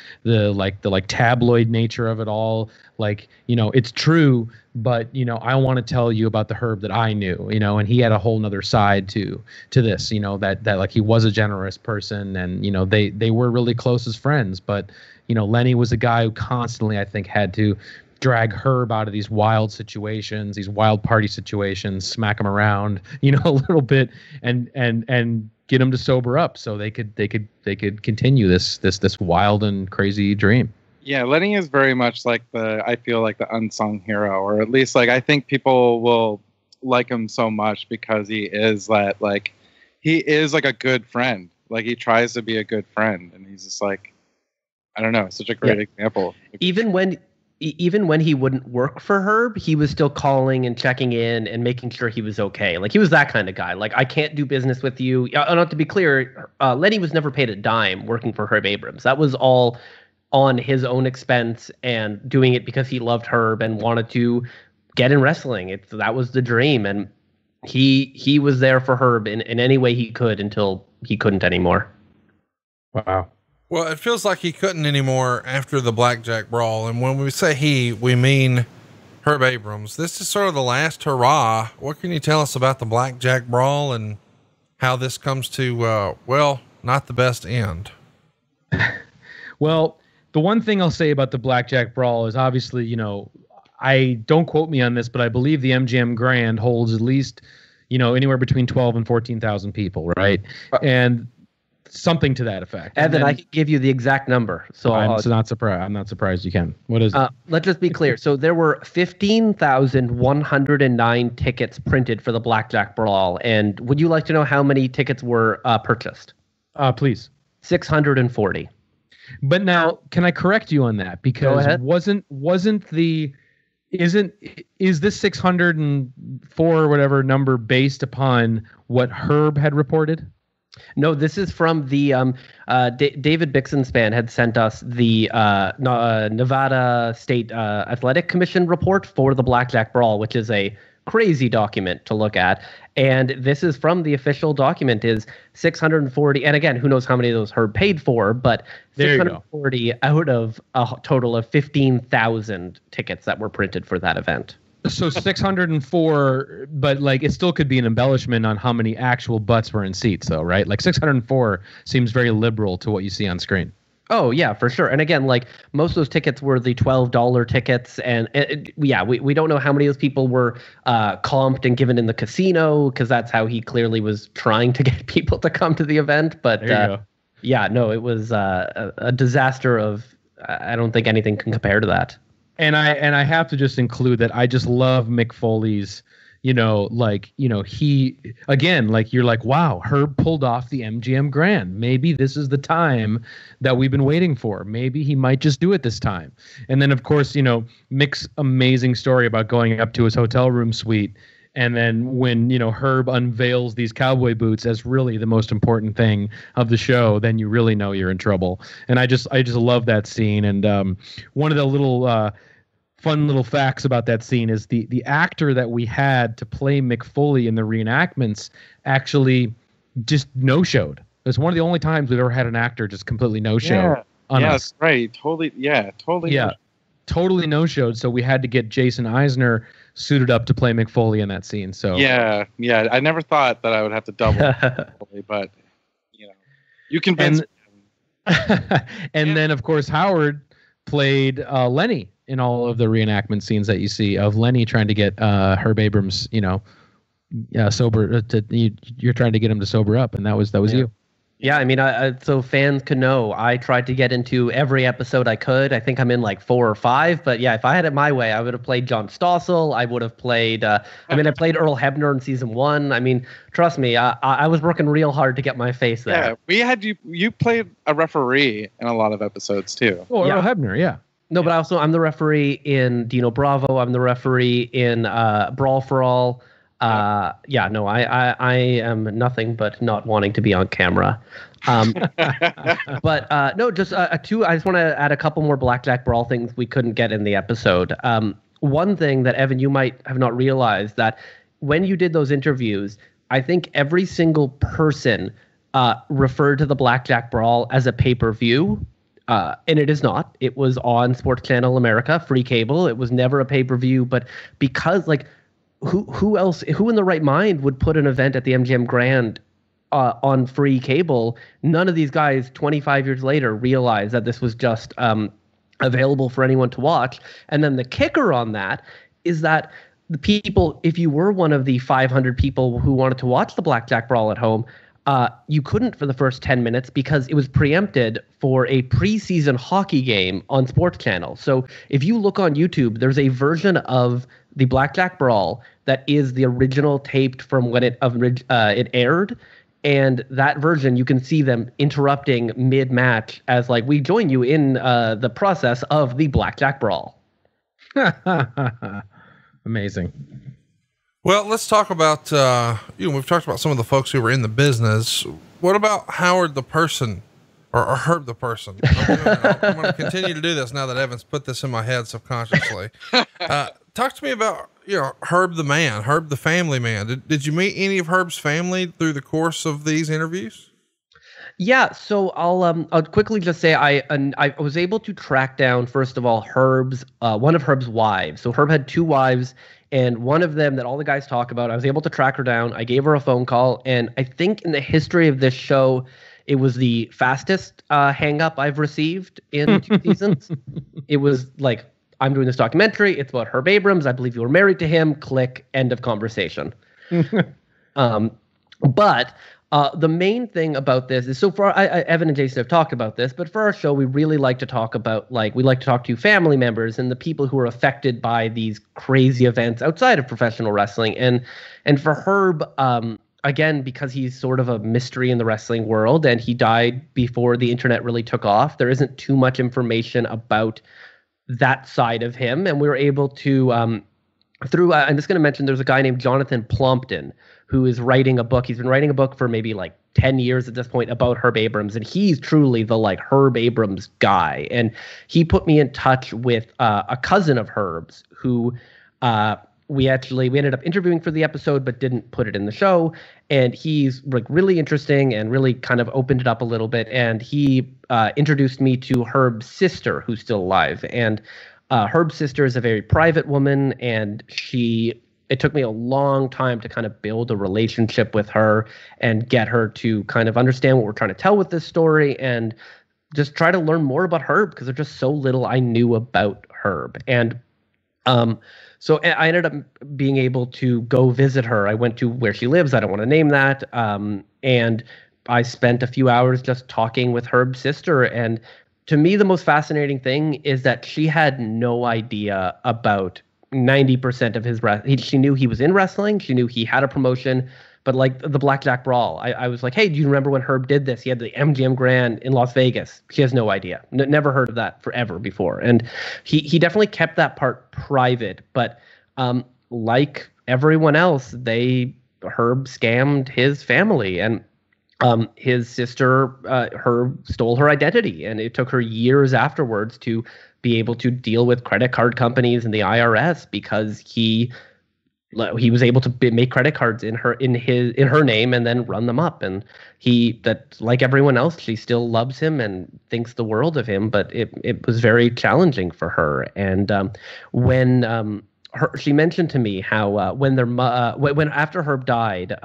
tabloid nature of it all. Like, you know, it's true, but, you know, I want to tell you about the Herb that I knew, you know. And he had a whole nother side to this, you know, that like he was a generous person, and, you know, they were really close as friends. But, you know, Lenny was a guy who constantly, I think, had to drag Herb out of these wild situations, these wild party situations, smack him around, you know, a little bit, and get him to sober up so they could continue this wild and crazy dream. Yeah, Lenny is very much like I feel like the unsung hero, or at least like I think people will like him so much because he is that, like, he is like a good friend. Like, he tries to be a good friend, and he's just like, I don't know, such a great example. Even when he wouldn't work for Herb, he was still calling and checking in and making sure he was okay. Like, he was that kind of guy. Like, I can't do business with you. Not to be clear, Lenny was never paid a dime working for Herb Abrams. That was all on his own expense and doing it because he loved Herb and wanted to get in wrestling. That was the dream. And he was there for Herb in any way he could until he couldn't anymore. Wow. Well, it feels like he couldn't anymore after the Blackjack Brawl. And when we say he, we mean Herb Abrams. This is sort of the last hurrah. What can you tell us about the Blackjack Brawl and how this comes to, not the best end? Well, the one thing I'll say about the Blackjack Brawl is, obviously, you know, I don't quote me on this, but I believe the MGM Grand holds at least, you know, anywhere between 12 and 14,000 people. Right. And something to that effect. Evan, I can give you the exact number. So I'm not surprised. I'm not surprised you can. What is it? Let's just be clear. So there were 15,109 tickets printed for the Blackjack Brawl. And would you like to know how many tickets were purchased? Please. 640. But now, can I correct you on that? Because is this 604 or whatever number based upon what Herb had reported? No, this is from the David Bixenspan had sent us the Nevada State Athletic Commission report for the Blackjack Brawl, which is a crazy document to look at. And this is from the official document, is 640. And again, who knows how many of those Herb paid for, but 640 out of a total of 15,000 tickets that were printed for that event. So 604, but like it still could be an embellishment on how many actual butts were in seats, though, right? Like 604 seems very liberal to what you see on screen. Oh, yeah, for sure. And again, like most of those tickets were the $12 tickets. And we don't know how many of those people were comped and given in the casino, because that's how he clearly was trying to get people to come to the event. But it was a disaster of, I don't think anything can compare to that. And I have to just include that I just love Mick Foley's, you know, like, you know, he, again, like, you're like, wow, Herb pulled off the MGM Grand. Maybe this is the time that we've been waiting for. Maybe he might just do it this time. And then, of course, you know, Mick's amazing story about going up to his hotel room suite. And then when, you know, Herb unveils these cowboy boots as really the most important thing of the show, then you really know you're in trouble. And I just love that scene. And one of the little fun little facts about that scene is the actor that we had to play Mick Foley in the reenactments actually just no-showed. It was one of the only times we've ever had an actor just completely no-show. Yeah, that's right. Totally no-showed. So we had to get Jason Eisner suited up to play Mick Foley in that scene. So yeah, I never thought that I would have to double, but you know, you convinced me. And then, of course, Howard played Lenny in all of the reenactment scenes that you see of Lenny trying to get Herb Abrams, you know, sober. You're trying to get him to sober up, and that was you. Yeah, I mean, so fans can know, I tried to get into every episode I could. I think I'm in like 4 or 5. But yeah, if I had it my way, I would have played John Stossel. I would have played, I played Earl Hebner in season 1. I mean, trust me, I was working real hard to get my face there. Yeah, we had you played a referee in a lot of episodes too. Oh, yeah. Earl Hebner, yeah. No, but also I'm the referee in Dino Bravo. I'm the referee in Brawl for All. I am nothing but not wanting to be on camera. I just want to add a couple more Blackjack Brawl things we couldn't get in the episode. One thing that, Evan, you might have not realized, that when you did those interviews, I think every single person referred to the Blackjack Brawl as a pay-per-view. And it is not. It was on Sports Channel America, free cable. It was never a pay-per-view, but because, like, Who in the right mind would put an event at the MGM Grand on free cable? None of these guys 25 years later realized that this was just available for anyone to watch. And then the kicker on that is that the people, if you were one of the 500 people who wanted to watch the Blackjack Brawl at home, you couldn't for the first 10 minutes because it was preempted for a preseason hockey game on Sports Channel. So if you look on YouTube, there's a version of the Blackjack Brawl that is the original taped from when it aired, and that version you can see them interrupting mid-match as like, we join you in the process of the Blackjack Brawl. Amazing. Well, let's talk about, we've talked about some of the folks who were in the business. What about Howard the person, or Herb the person? I'm going to continue to do this now that Evan's put this in my head subconsciously. Talk to me about, Herb the man, Herb the family man. Did you meet any of Herb's family through the course of these interviews? Yeah, so I'll quickly just say I was able to track down, first of all, one of Herb's wives. So Herb had 2 wives, and one of them that all the guys talk about, I was able to track her down. I gave her a phone call, and I think in the history of this show, it was the fastest hang-up I've received in 2 seasons. It was like, I'm doing this documentary. It's about Herb Abrams. I believe you were married to him. Click. End of conversation. But the main thing about this is, so far, Evan and Jason have talked about this, but for our show, we really like to talk about, we like to talk to family members and the people who are affected by these crazy events outside of professional wrestling. And for Herb, again, because he's sort of a mystery in the wrestling world and he died before the internet really took off, there isn't too much information about that side of him, and we were able to I'm just going to mention there's a guy named Jonathan Plumpton who is writing a book. He's been writing a book for maybe 10 years at this point about Herb Abrams, and he's truly the Herb Abrams guy, and he put me in touch with a cousin of Herb's who we ended up interviewing for the episode but didn't put it in the show, and he's really interesting and really kind of opened it up a little bit, and he introduced me to Herb's sister who's still alive, and Herb's sister is a very private woman, and it took me a long time to kind of build a relationship with her and get her to kind of understand what we're trying to tell with this story and just try to learn more about Herb, because there's just so little I knew about Herb. And so I ended up being able to go visit her. I went to where she lives. I don't want to name that. And I spent a few hours just talking with Herb's sister. And to me, the most fascinating thing is that she had no idea about 90% of his wrestling. She knew he was in wrestling. She knew he had a promotion. But the Blackjack Brawl, I was like, hey, do you remember when Herb did this? He had the MGM Grand in Las Vegas. She has no idea. Never heard of that forever before. And he definitely kept that part private. But like everyone else, Herb scammed his family. And his sister, Herb, stole her identity. And it took her years afterwards to be able to deal with credit card companies and the IRS, because he was able to make credit cards in her name and then run them up. And like everyone else, she still loves him and thinks the world of him, but it was very challenging for her. And she mentioned to me how after Herb died,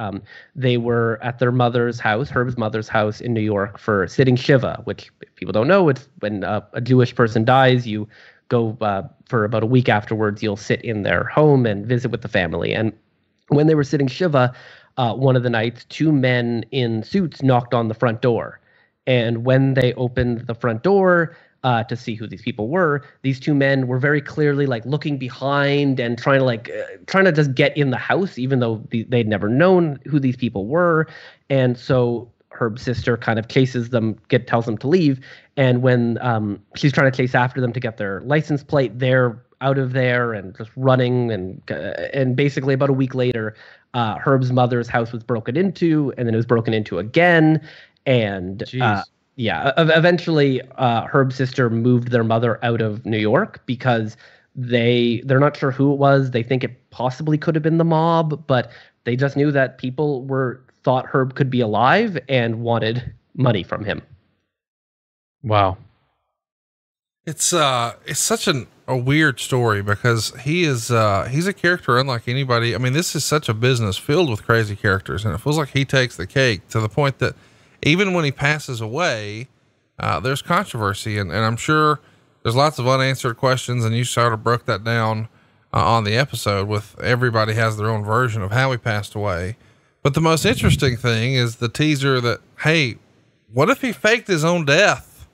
they were at their mother's house, Herb's mother's house in New York, for sitting Shiva, which, if people don't know, it's when a Jewish person dies, you go for about a week afterwards, you'll sit in their home and visit with the family. And when they were sitting Shiva, one of the nights, two men in suits knocked on the front door. And when they opened the front door to see who these people were, these two men were very clearly like looking behind and trying to just get in the house, even though they'd never known who these people were. And so Herb's sister kind of chases them, tells them to leave. And when she's trying to chase after them to get their license plate, they're out of there and just running. And basically about a week later, Herb's mother's house was broken into, and then it was broken into again. And eventually Herb's sister moved their mother out of New York because they're not sure who it was. They think it possibly could have been the mob, but they just knew that people thought Herb could be alive and wanted money from him. Wow. It's such a weird story because he's a character unlike anybody. I mean, this is such a business filled with crazy characters, and it feels like he takes the cake to the point that even when he passes away, there's controversy, and I'm sure there's lots of unanswered questions. And you sort of broke that down on the episode with everybody has their own version of how he passed away. But the most interesting thing is the teaser that, hey, what if he faked his own death?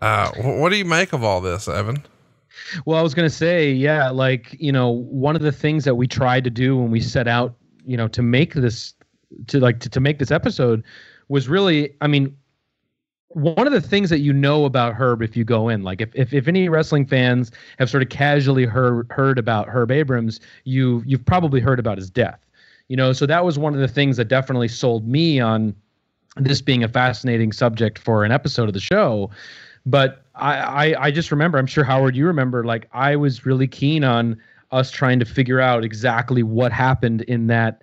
What do you make of all this, Evan? Well, I was going to say, yeah, like, you know, one of the things that we tried to do when we set out, you know, to make this, to make this episode was really, I mean, one of the things that you know about Herb if you go in, like if any wrestling fans have sort of casually heard about Herb Abrams, you've probably heard about his death. You know, so that was one of the things that definitely sold me on this being a fascinating subject for an episode of the show. But I just remember, I'm sure, Howard, you remember, like I was really keen on us trying to figure out exactly what happened in that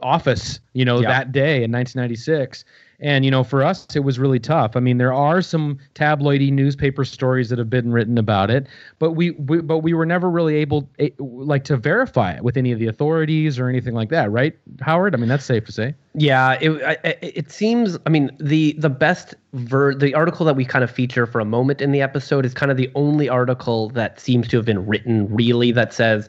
office, you know, that day in 1996. And, you know, for us, it was really tough. I mean, there are some tabloidy newspaper stories that have been written about it, but we were never really able to verify it with any of the authorities or anything like that. Right, Howard? I mean, that's safe to say. Yeah, it seems, I mean, the best the article that we kind of feature for a moment in the episode is kind of the only article that seems to have been written really that says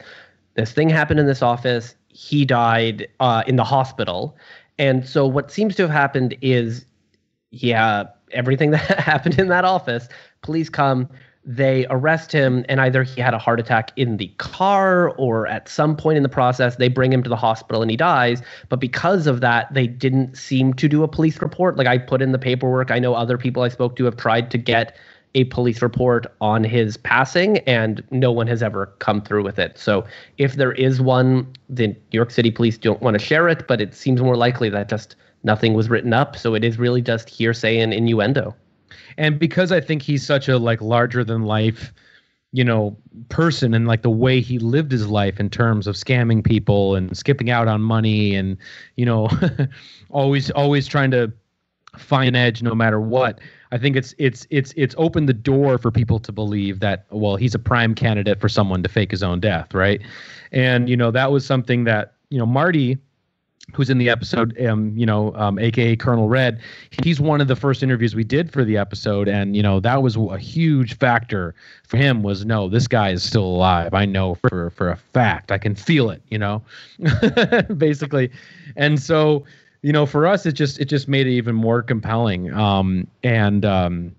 this thing happened in this office. He died in the hospital. And so what seems to have happened is, everything that happened in that office, police come, they arrest him, and either he had a heart attack in the car or at some point in the process, they bring him to the hospital and he dies. But because of that, they didn't seem to do a police report. Like I put in the paperwork. I know other people I spoke to have tried to get a police report on his passing, and no one has ever come through with it. So if there is one, the New York City police don't want to share it, but it seems more likely that just nothing was written up. So it is really just hearsay and innuendo. And because I think he's such a like larger than life, you know, person, and like the way he lived his life in terms of scamming people and skipping out on money and, you know, always trying to find an edge no matter what, I think it's opened the door for people to believe that, well, he's a prime candidate for someone to fake his own death, right? And, you know, that was something that, you know, Marty, who's in the episode, AKA Colonel Red, he's one of the first interviews we did for the episode. And, you know, that was a huge factor for him was, no, this guy is still alive. I know for a fact. I can feel it, you know, basically. And so, you know, for us, it just made it even more compelling. Even the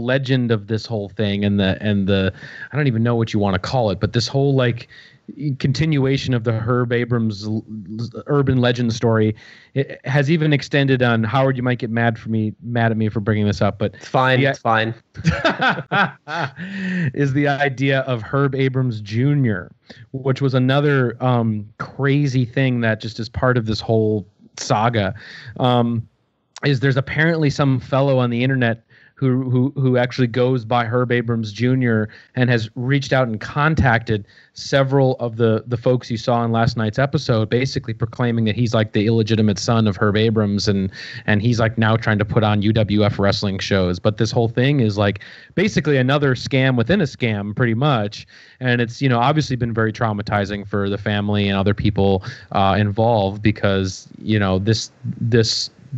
legend of this whole thing and the I don't even know what you want to call it, but this whole like continuation of the Herb Abrams urban legend story, it has even extended on. Howard, you might get mad at me for bringing this up, but it's fine. It's fine. Is the idea of Herb Abrams Jr., which was another crazy thing that just is part of this whole saga. Is there's apparently some fellow on the internet who actually goes by Herb Abrams Jr. and has reached out and contacted several of the folks you saw in last night's episode, basically proclaiming that he's like the illegitimate son of Herb Abrams, and he's like now trying to put on UWF wrestling shows. But this whole thing is like basically another scam within a scam, pretty much. And it's, you know, obviously been very traumatizing for the family and other people involved because, you know,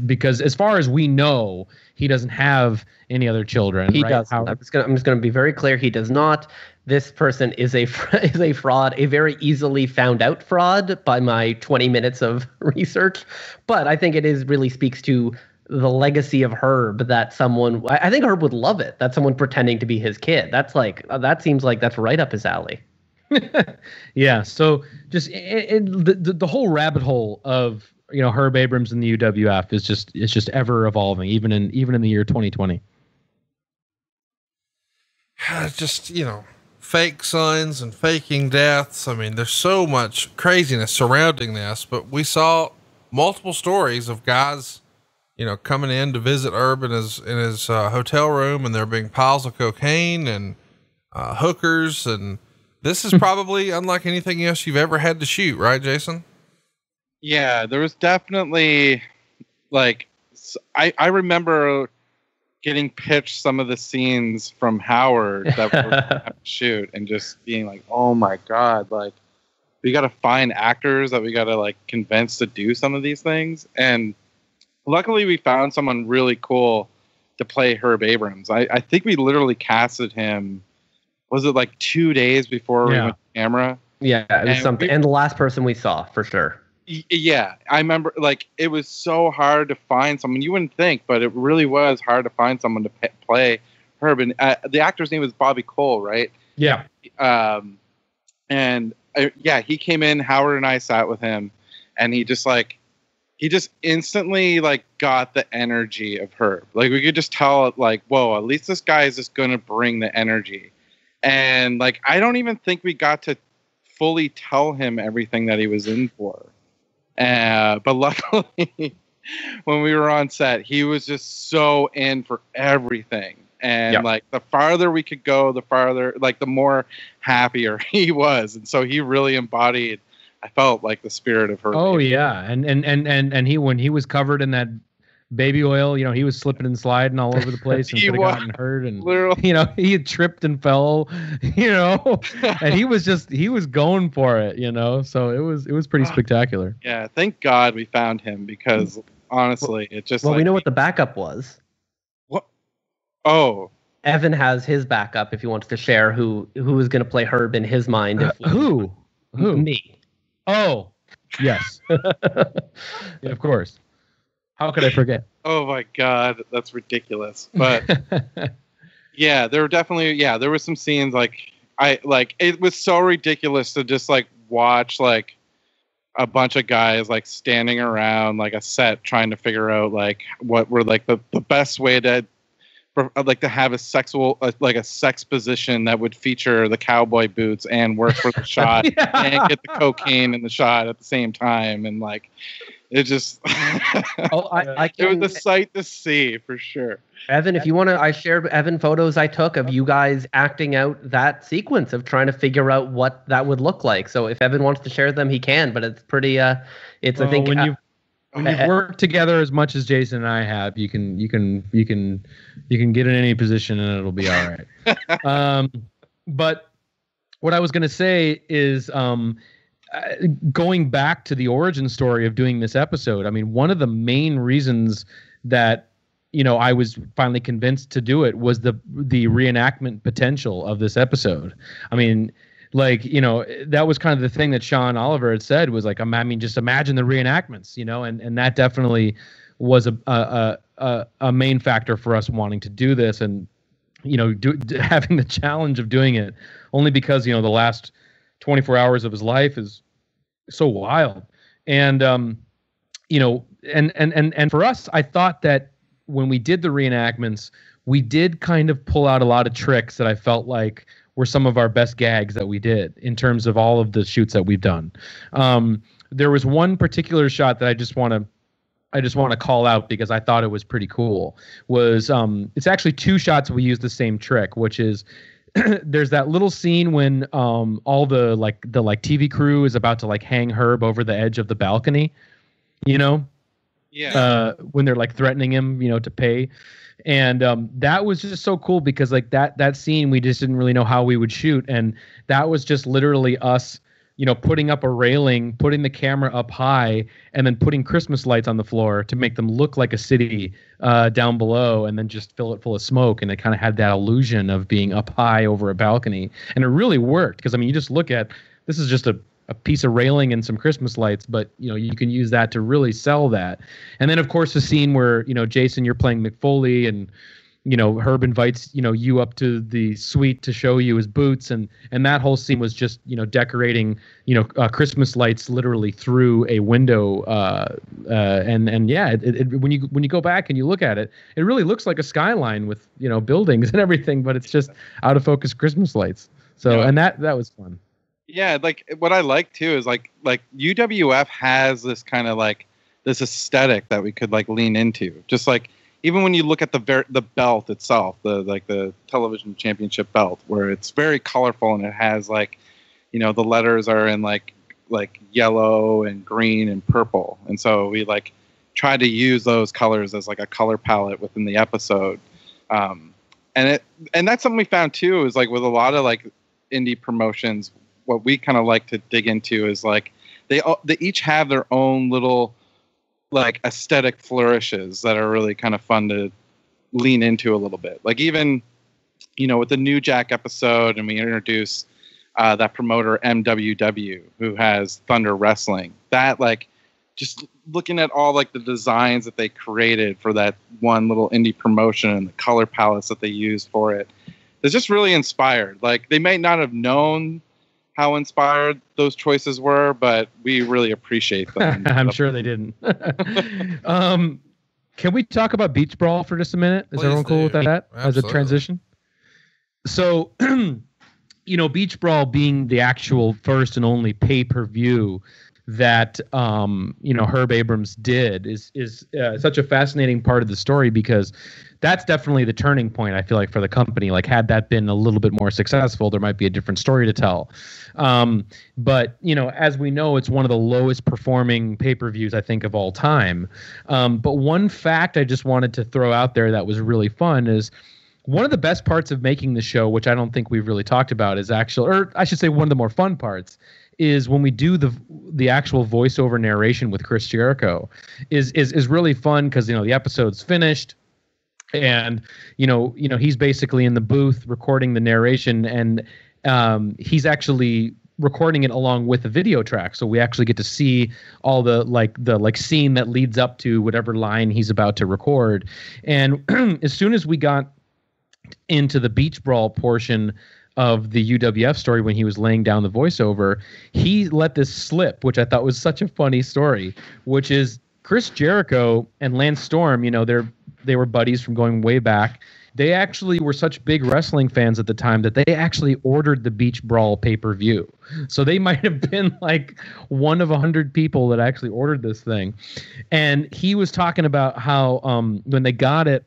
because as far as we know, he doesn't have any other children. He does. I'm just going to be very clear. He does not. this person is a fraud, a very easily found out fraud by my 20 minutes of research. But I think it is really speaks to the legacy of Herb that someone, I think Herb would love it, that someone pretending to be his kid. That's like, that seems like that's right up his alley. Yeah. So just the whole rabbit hole of, you know, Herb Abrams and the UWF is just, it's just ever evolving, even in the year 2020. Just, you know, fake sons and faking deaths. I mean, there's so much craziness surrounding this, but we saw multiple stories of guys, you know, coming in to visit Herb in his hotel room, and there being piles of cocaine and hookers. And this is probably unlike anything else you've ever had to shoot, right, Jason? Yeah, there was definitely, like, I remember getting pitched some of the scenes from Howard that we were gonna have to shoot, and just being like, oh my God, like, we got to find actors that we got to, like, convince to do some of these things. And luckily we found someone really cool to play Herb Abrams. I think we literally casted him, was it like 2 days before we went to camera? Yeah, it was something. And the last person we saw, for sure. Yeah, I remember, like, it was so hard to find someone. You wouldn't think, but it really was hard to find someone to play Herb. And the actor's name was Bobby Cole, right? Yeah. He came in, Howard and I sat with him, and he just instantly, like, got the energy of Herb. Like, we could just tell, like, whoa, at least this guy is just going to bring the energy. And, like, I don't even think we got to fully tell him everything that he was in for. But luckily, when we were on set, he was just so in for everything. And like, the farther we could go, the farther, like, the more happier he was. And so he really embodied, I felt like, the spirit of her. Oh, baby. Yeah. And he, when he was covered in that baby oil, you know, he was slipping and sliding all over the place and could have gotten hurt, and literally, you know, he had tripped and fell, you know, and he was going for it, you know, so it was pretty spectacular. Yeah, thank God we found him, because honestly, it just, well, like, we know what the backup was. What? Oh, Evan has his backup if he wants to share who is going to play Herb in his mind. Who? Me. Oh, yes. Yeah, of course. How could I forget? Oh my God, that's ridiculous. But yeah, there were some scenes, like, it was so ridiculous to just, like, watch, like, a bunch of guys, like, standing around, like, a set trying to figure out, like, what were, like, the best way to, like, to have a sex position that would feature the cowboy boots and work for the shot and get the cocaine in the shot at the same time, and, like, it just it was a sight to see, for sure. Evan, if you want to, I shared Evan photos I took of you guys acting out that sequence of trying to figure out what that would look like. So if Evan wants to share them, he can. But it's pretty. I think when you've worked together as much as Jason and I have, you can get in any position and it'll be all right. But what I was going to say is, going back to the origin story of doing this episode, I mean, one of the main reasons that, you know, I was finally convinced to do it was the reenactment potential of this episode. I mean, like, you know, that was kind of the thing that Sean Oliver had said, was like, I mean, just imagine the reenactments, you know, and that definitely was a main factor for us wanting to do this, and, you know, having the challenge of doing it, only because, you know, the last 24 hours of his life is so wild. And, you know, and for us, I thought that when we did the reenactments, we did kind of pull out a lot of tricks that I felt like were some of our best gags that we did in terms of all of the shoots that we've done. There was one particular shot that I just want to call out because I thought it was pretty cool, was, it's actually two shots we used the same trick, which is, there's that little scene when all the TV crew is about to, like, hang Herb over the edge of the balcony, you know? Yeah. When they're, like, threatening him, you know, to pay. And that was just so cool because, like, that scene, we just didn't really know how we would shoot. And that was just literally us you know, putting up a railing, putting the camera up high, and then putting Christmas lights on the floor to make them look like a city down below, and then just fill it full of smoke. And it kind of had that illusion of being up high over a balcony. And it really worked, because, I mean, you just look at, this is just a piece of railing and some Christmas lights, but, you know, you can use that to really sell that. And then, of course, the scene where, you know, Jason, you're playing Mick Foley, and, you know, Herb invites, you know, you up to the suite to show you his boots. And that whole scene was just, you know, decorating, you know, Christmas lights literally through a window. And yeah, when you go back and you look at it, it really looks like a skyline with, you know, buildings and everything, but it's just out of focus Christmas lights. So, yeah. And that was fun. Yeah. Like, what I like too is like UWF has this kind of like this aesthetic that we could like lean into, just like, even when you look at the belt itself, the television championship belt, where it's very colorful, and it has like, you know, the letters are in like yellow and green and purple, and so we like try to use those colors as like a color palette within the episode, and that's something we found too is like with a lot of like indie promotions, what we kind of like to dig into is like they each have their own little, like, aesthetic flourishes that are really kind of fun to lean into a little bit. Like, even, you know, with the New Jack episode, and we introduce that promoter MWW, who has Thunder Wrestling, that, like, just looking at all like the designs that they created for that one little indie promotion and the color palettes that they used for it, it's just really inspired. Like, they may not have known how inspired those choices were, but we really appreciate them. I'm sure they didn't. Can we talk about Beach Brawl for just a minute? Is everyone cool with that as a transition? So, you know, Beach Brawl being the actual first and only pay-per-view that, you know, Herb Abrams did is such a fascinating part of the story, because that's definitely the turning point, I feel like, for the company. Like, had that been a little bit more successful, there might be a different story to tell. But, you know, as we know, it's one of the lowest performing pay-per-views, I think, of all time. But one fact I just wanted to throw out there that was really fun is, one of the best parts of making the show, which I don't think we've really talked about, is actually, or I should say one of the more fun parts, is when we do the actual voiceover narration with Chris Jericho is really fun, because, you know, the episode's finished, and, you know, he's basically in the booth recording the narration, and he's actually recording it along with the video track. So we actually get to see all the scene that leads up to whatever line he's about to record. And as soon as we got into the Beach Brawl portion of the UWF story, when he was laying down the voiceover, he let this slip, which I thought was such a funny story, which is Chris Jericho and Lance Storm, you know, they were buddies from going way back. They actually were such big wrestling fans at the time that they actually ordered the Beach Brawl pay-per-view. So they might have been like one of 100 people that actually ordered this thing. And he was talking about how when they got it,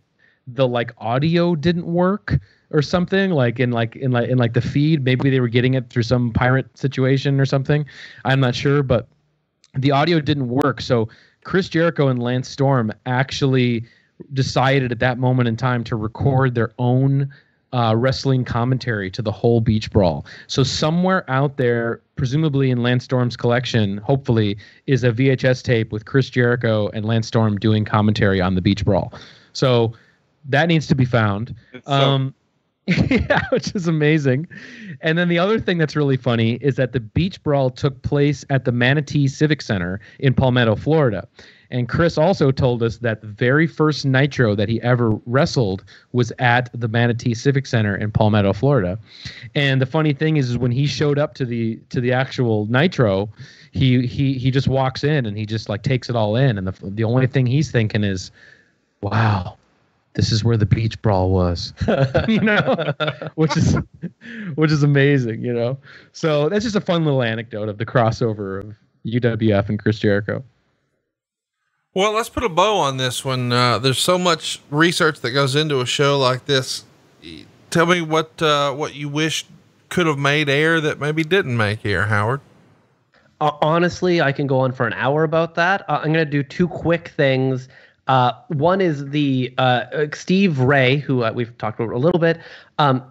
the like audio didn't work or something, like in the feed. Maybe they were getting it through some pirate situation or something. I'm not sure, but the audio didn't work. So Chris Jericho and Lance Storm actually decided at that moment in time to record their own wrestling commentary to the whole Beach Brawl. So somewhere out there, presumably in Lance Storm's collection, hopefully, is a VHS tape with Chris Jericho and Lance Storm doing commentary on the Beach Brawl. So that needs to be found. Yeah, which is amazing. And then the other thing that's really funny is that the Beach Brawl took place at the Manatee Civic Center in Palmetto, Florida. And Chris also told us that the very first Nitro that he ever wrestled was at the Manatee Civic Center in Palmetto, Florida. And the funny thing is when he showed up to the actual Nitro, he just walks in and he just like takes it all in. And the only thing he's thinking is, wow, this is where the Beach Brawl was, you know, which is amazing, you know. So that's just a fun little anecdote of the crossover of UWF and Chris Jericho. Well, let's put a bow on this one. There's so much research that goes into a show like this. Tell me what you wish could have made air that maybe didn't make air, Howard. Honestly, I can go on for an hour about that. I'm going to do two quick things. One is the Steve Ray, who we've talked about a little bit.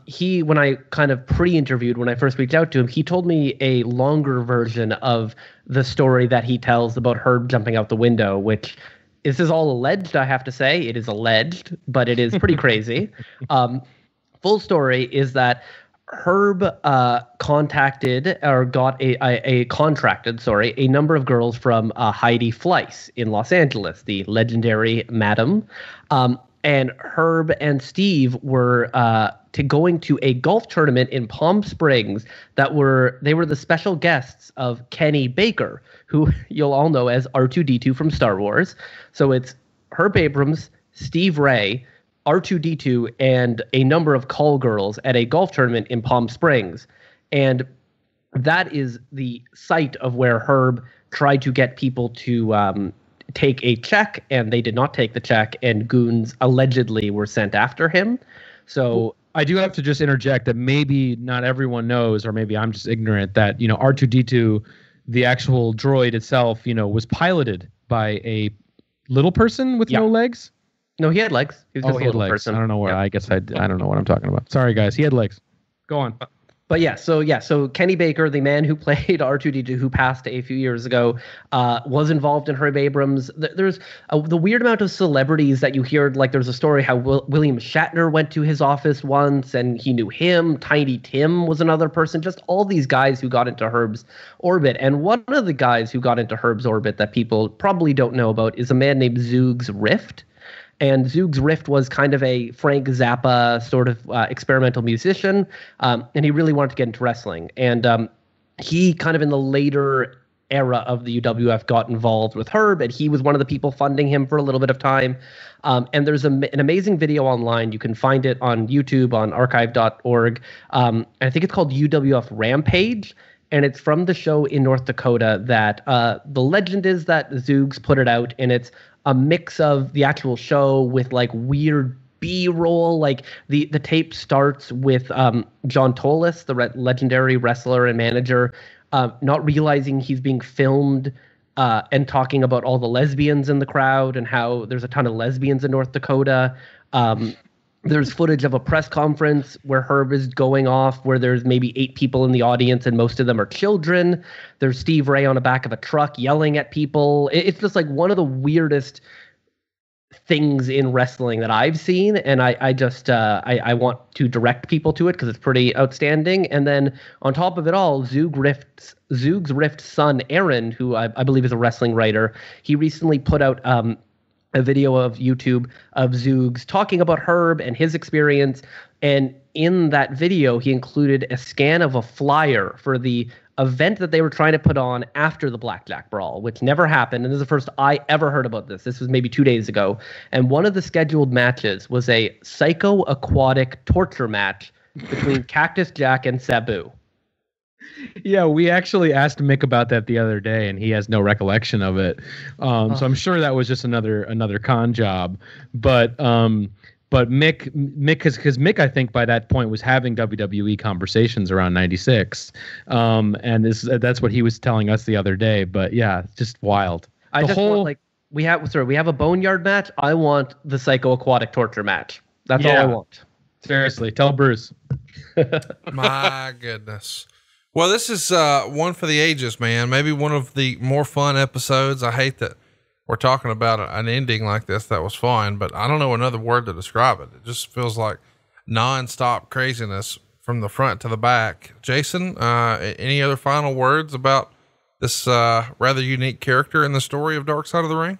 He, when I kind of pre-interviewed, when I first reached out to him, he told me a longer version of the story that he tells about Herb jumping out the window, which this is all alleged, I have to say. It is alleged, but it is pretty crazy. Full story is that Herb contacted or got a number of girls from Heidi Fleiss in Los Angeles, the legendary madam. And Herb and Steve were going to a golf tournament in Palm Springs they were the special guests of Kenny Baker, who you'll all know as R2-D2 from Star Wars. So it's Herb Abrams, Steve Ray, R2-D2, and a number of call girls at a golf tournament in Palm Springs. And that is the site of where Herb tried to get people to take a check, and they did not take the check, and goons allegedly were sent after him. So I do have to just interject that maybe not everyone knows, or maybe I'm just ignorant, that, you know, R2-D2, the actual droid itself, you know, was piloted by a little person with no legs. No, he had legs. He was just a little person. I don't know where. Yeah. I guess I don't know what I'm talking about. Sorry, guys. He had legs. Go on. But so Kenny Baker, the man who played R2-D2, who passed a few years ago, was involved in Herb Abrams. There's the weird amount of celebrities that you hear. Like, there's a story how William Shatner went to his office once and he knew him. Tiny Tim was another person. Just all these guys who got into Herb's orbit. And one of the guys who got into Herb's orbit that people probably don't know about is a man named Zoogs Rift. And Zoogs Rift was kind of a Frank Zappa sort of experimental musician, and he really wanted to get into wrestling. And he kind of in the later era of the UWF got involved with Herb, and he was one of the people funding him for a little bit of time. And there's an amazing video online. You can find it on YouTube, on archive.org. I think it's called UWF Rampage. And it's from the show in North Dakota that the legend is that Zoogs put it out, and it's a mix of the actual show with like weird B-roll. Like the tape starts with John Tolis, the legendary wrestler and manager, not realizing he's being filmed and talking about all the lesbians in the crowd and how there's a ton of lesbians in North Dakota. There's footage of a press conference where Herb is going off, where there's maybe 8 people in the audience and most of them are children. There's Steve Ray on the back of a truck yelling at people. It's just like one of the weirdest things in wrestling that I've seen. And I want to direct people to it because it's pretty outstanding. And then on top of it all, Zoogs Rift's son, Aaron, who I believe is a wrestling writer, he recently put out a video of YouTube of Zoogs talking about Herb and his experience. And in that video, he included a scan of a flyer for the event that they were trying to put on after the Blackjack Brawl, which never happened. And this is the first I ever heard about this. This was maybe 2 days ago. And one of the scheduled matches was a psycho-aquatic torture match between Cactus Jack and Sabu. Yeah, we actually asked Mick about that the other day, and he has no recollection of it. So I'm sure that was just another con job. But Mick, because Mick, I think by that point was having WWE conversations around '96, and that's what he was telling us the other day. But yeah, just wild. We have a boneyard match. I want the psychoaquatic torture match. That's all I want. Seriously, tell Bruce. My goodness. Well, this is one for the ages, man. Maybe one of the more fun episodes. I hate that we're talking about an ending like this. That was fun, but I don't know another word to describe it. It just feels like nonstop craziness from the front to the back. Jason, any other final words about this rather unique character in the story of Dark Side of the Ring?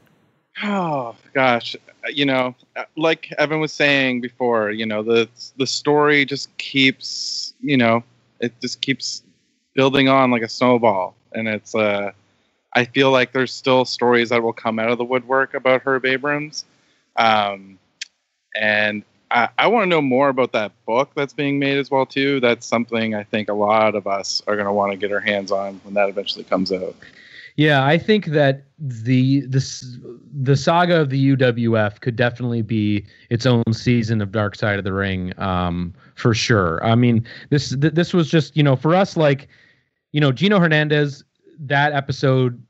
Oh, gosh. You know, like Evan was saying before, you know, the story just keeps, you know, it just keeps building on like a snowball, and it's I feel like there's still stories that will come out of the woodwork about Herb Abrams, and I want to know more about that book that's being made as well too. That's something I think a lot of us are going to want to get our hands on when that eventually comes out. Yeah, I think that the saga of the UWF could definitely be its own season of Dark Side of the Ring, for sure. I mean, this was just, you know, for us, like, you know, Gino Hernandez, that episode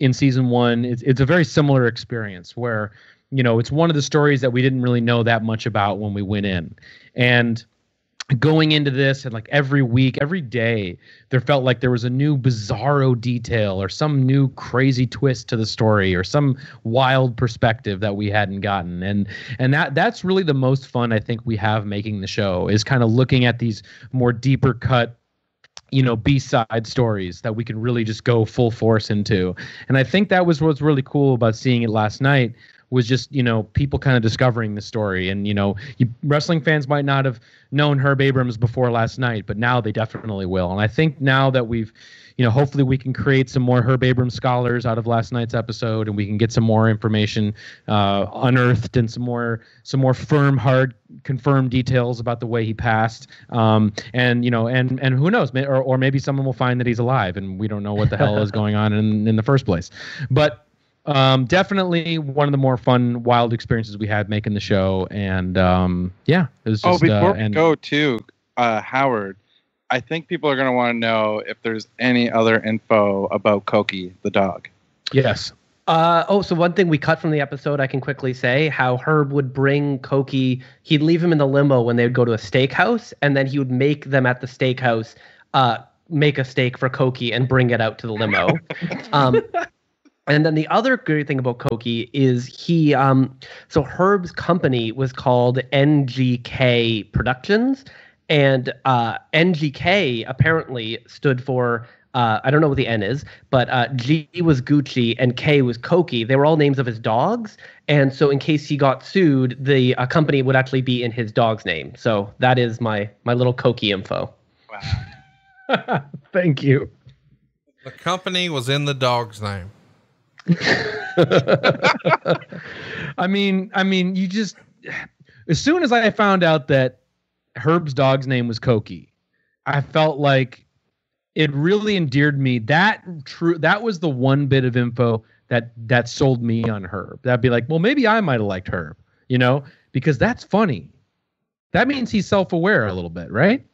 in season 1, it's a very similar experience where, you know, it's one of the stories that we didn't really know that much about when we went in. And going into this, and like every week, every day, there felt like there was a new bizarro detail or some new crazy twist to the story or some wild perspective that we hadn't gotten. And that's really the most fun I think we have making the show, is kind of looking at these more deeper cut, you know, B-side stories that we can really just go full force into. And I think that was what's really cool about seeing it last night, was just, you know, people kind of discovering the story. And, you know, wrestling fans might not have known Herb Abrams before last night, but now they definitely will. And I think now that we've, you know, hopefully we can create some more Herb Abrams scholars out of last night's episode, and we can get some more information unearthed and some more firm, hard, confirmed details about the way he passed. And, you know, and who knows, or maybe someone will find that he's alive and we don't know what the hell is going on in the first place. But, definitely one of the more fun, wild experiences we had making the show. And yeah, it was just. Oh, before we go to Howard, I think people are going to want to know if there's any other info about Koki the dog. Yes. So one thing we cut from the episode, I can quickly say, how Herb would bring Koki. He'd leave him in the limo when they would go to a steakhouse, and then he would make them at the steakhouse make a steak for Koki and bring it out to the limo. And then the other great thing about Koki is he, so Herb's company was called NGK Productions, and NGK apparently stood for, I don't know what the N is, but G was Gucci and K was Koki. They were all names of his dogs, and so in case he got sued, the company would actually be in his dog's name. So that is my little Koki info. Wow. Thank you. The company was in the dog's name. I mean, you just, as soon as I found out that Herb's dog's name was Koki, I felt like it really endeared me. That was the one bit of info that sold me on Herb. That'd be like, well, maybe I might have liked Herb, you know, because that's funny. That means he's self-aware a little bit, right?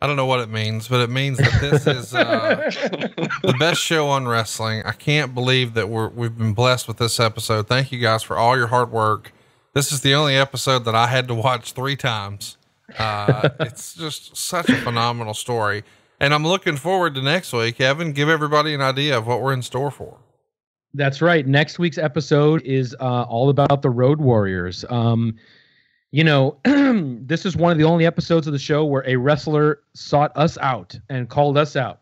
I don't know what it means, but it means that this is the best show on wrestling. I can't believe that we've been blessed with this episode. Thank you guys for all your hard work. This is the only episode that I had to watch 3 times. It's just such a phenomenal story. And I'm looking forward to next week. Evan, give everybody an idea of what we're in store for. That's right. Next week's episode is all about the Road Warriors. You know, this is one of the only episodes of the show where a wrestler sought us out and called us out.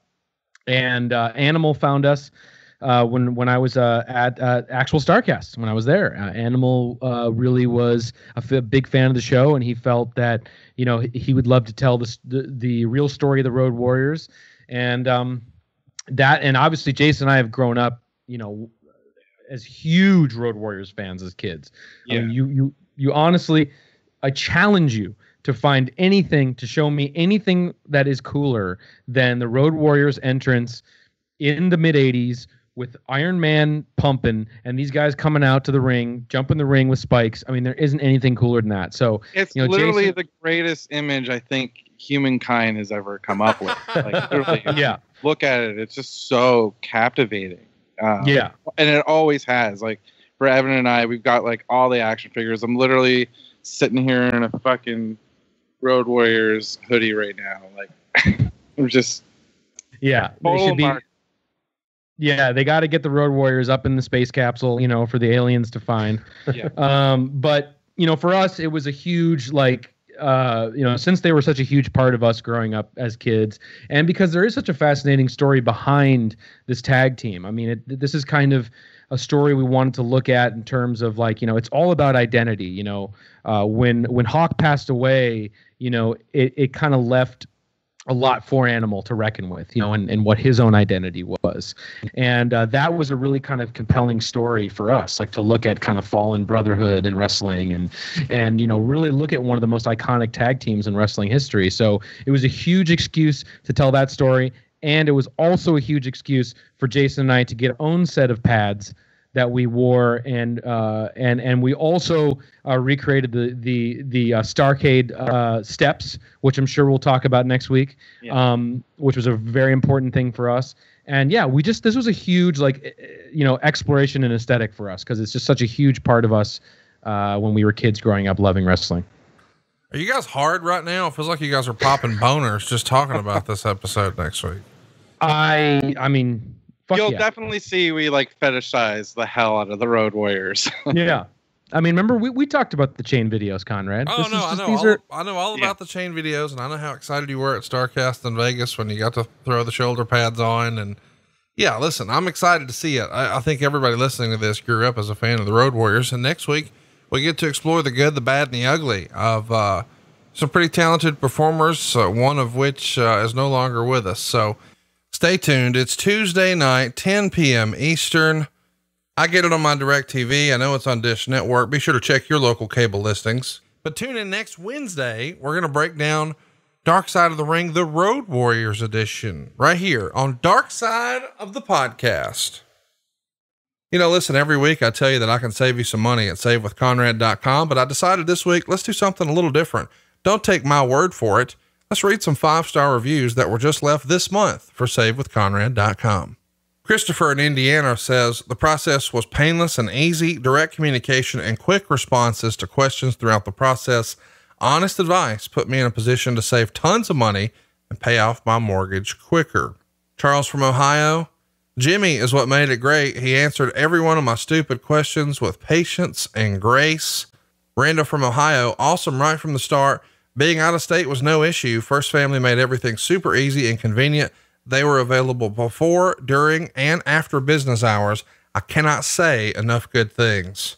And Animal found us when I was at Actual Starcast, when I was there. Animal really was a big fan of the show, and he felt that, you know, he would love to tell the real story of the Road Warriors. And and obviously Jason and I have grown up, you know, as huge Road Warriors fans as kids. Yeah. I mean, you honestly... I challenge you to find anything, to show me anything that is cooler than the Road Warriors entrance in the mid-'80s with Iron Man pumping and these guys coming out to the ring, jumping the ring with spikes. I mean, there isn't anything cooler than that. So it's, you know, literally Jason, the greatest image I think humankind has ever come up with. Like, literally, yeah. Look at it. It's just so captivating. Yeah. And it always has. Like, for Evan and I, we've got like all the action figures. I'm literally... sitting here in a fucking Road Warriors hoodie right now, like I'm just, yeah. They should be, yeah. They got to get the Road Warriors up in the space capsule, you know, for the aliens to find. Yeah. But you know, for us, it was a huge like. You know, since they were such a huge part of us growing up as kids, and because there is such a fascinating story behind this tag team. I mean, this is kind of a story we wanted to look at in terms of like, you know, it's all about identity. You know, when Hawk passed away, you know, it kind of left a lot for Animal to reckon with, you know, and what his own identity was. And that was a really kind of compelling story for us, like to look at kind of fallen brotherhood and wrestling and, you know, really look at one of the most iconic tag teams in wrestling history. So it was a huge excuse to tell that story. And it was also a huge excuse for Jason and I to get our own set of pads that we wore, and we also recreated the Starcade steps, which I'm sure we'll talk about next week, yeah. Which was a very important thing for us. And yeah, we just, this was a huge, like, you know, exploration and aesthetic for us, because it's just such a huge part of us when we were kids growing up loving wrestling. Are you guys hard right now? It feels like you guys are popping boners just talking about this episode next week. I mean, fuck you'll definitely see we like fetishize the hell out of the Road Warriors. Yeah. I mean, remember we talked about the chain videos, Conrad. Oh, no, I know all about the chain videos, and I know how excited you were at StarCast in Vegas when you got to throw the shoulder pads on. And yeah, listen, I'm excited to see it. I think everybody listening to this grew up as a fan of the Road Warriors. And next week we get to explore the good, the bad, and the ugly of, some pretty talented performers, one of which, is no longer with us. So stay tuned. It's Tuesday night, 10 p.m. Eastern. I get it on my DirecTV. I know it's on Dish Network. Be sure to check your local cable listings. But tune in next Wednesday. We're going to break down Dark Side of the Ring, the Road Warriors edition, right here on Dark Side of the Podcast. You know, listen, every week I tell you that I can save you some money at SaveWithConrad.com, but I decided this week, let's do something a little different. Don't take my word for it. Let's read some 5-star reviews that were just left this month for SaveWithConrad.com. Christopher in Indiana says, the process was painless and easy, direct communication and quick responses to questions throughout the process. Honest advice put me in a position to save tons of money and pay off my mortgage quicker. Charles from Ohio, Jimmy is what made it great. He answered every one of my stupid questions with patience and grace. Randall from Ohio, awesome right from the start. Being out of state was no issue. First Family made everything super easy and convenient. They were available before, during, and after business hours. I cannot say enough good things.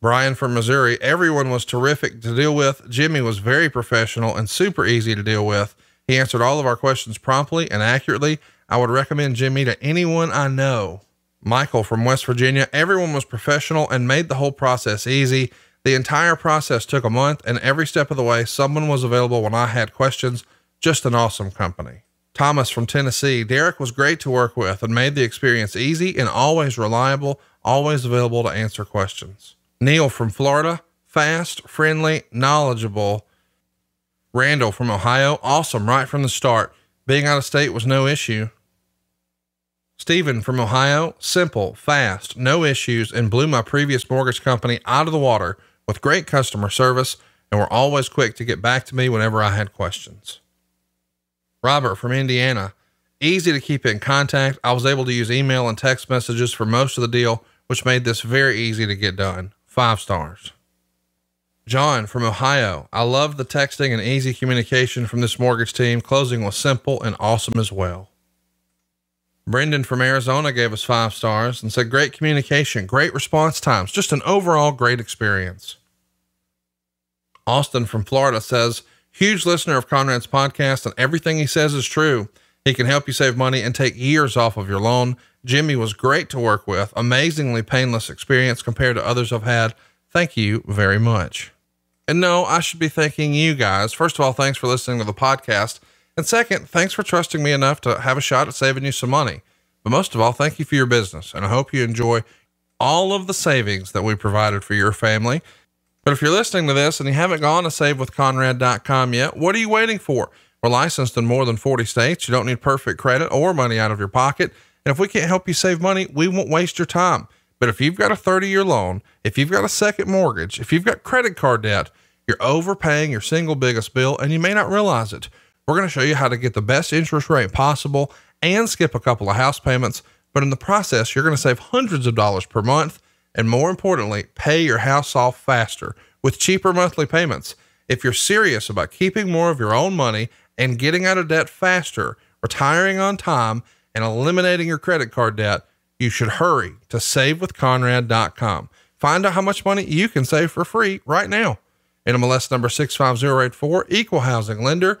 Brian from Missouri, everyone was terrific to deal with. Jimmy was very professional and super easy to deal with. He answered all of our questions promptly and accurately. I would recommend Jimmy to anyone I know. Michael from West Virginia, everyone was professional and made the whole process easy. The entire process took a month, and every step of the way, someone was available when I had questions. Just an awesome company. Thomas from Tennessee, Derek was great to work with and made the experience easy and always reliable, always available to answer questions. Neil from Florida, fast, friendly, knowledgeable. Randall from Ohio, awesome right from the start. Being out of state was no issue. Stephen from Ohio, simple, fast, no issues, and blew my previous mortgage company out of the water with great customer service and were always quick to get back to me whenever I had questions. Robert from Indiana, easy to keep in contact. I was able to use email and text messages for most of the deal, which made this very easy to get done. 5 stars. John from Ohio, I love the texting and easy communication from this mortgage team. Closing was simple and awesome as well. Brendan from Arizona gave us 5 stars and said, great communication, great response times, just an overall great experience. Austin from Florida says, huge listener of Conrad's podcast, and everything he says is true. He can help you save money and take years off of your loan. Jimmy was great to work with. Amazingly painless experience compared to others I've had. Thank you very much. And no, I should be thanking you guys. First of all, thanks for listening to the podcast. And second, thanks for trusting me enough to have a shot at saving you some money. But most of all, thank you for your business. And I hope you enjoy all of the savings that we provided for your family. But if you're listening to this and you haven't gone to SaveWithConrad.com yet, what are you waiting for? We're licensed in more than 40 states. You don't need perfect credit or money out of your pocket. And if we can't help you save money, we won't waste your time. But if you've got a 30-year loan, if you've got a second mortgage, if you've got credit card debt, you're overpaying your single biggest bill and you may not realize it. We're going to show you how to get the best interest rate possible and skip a couple of house payments. But in the process, you're going to save hundreds of dollars per month. And more importantly, pay your house off faster with cheaper monthly payments. If you're serious about keeping more of your own money and getting out of debt faster, retiring on time, and eliminating your credit card debt, you should hurry to SaveWithConrad.com. Find out how much money you can save for free right now. NMLS number 650804, equal housing lender,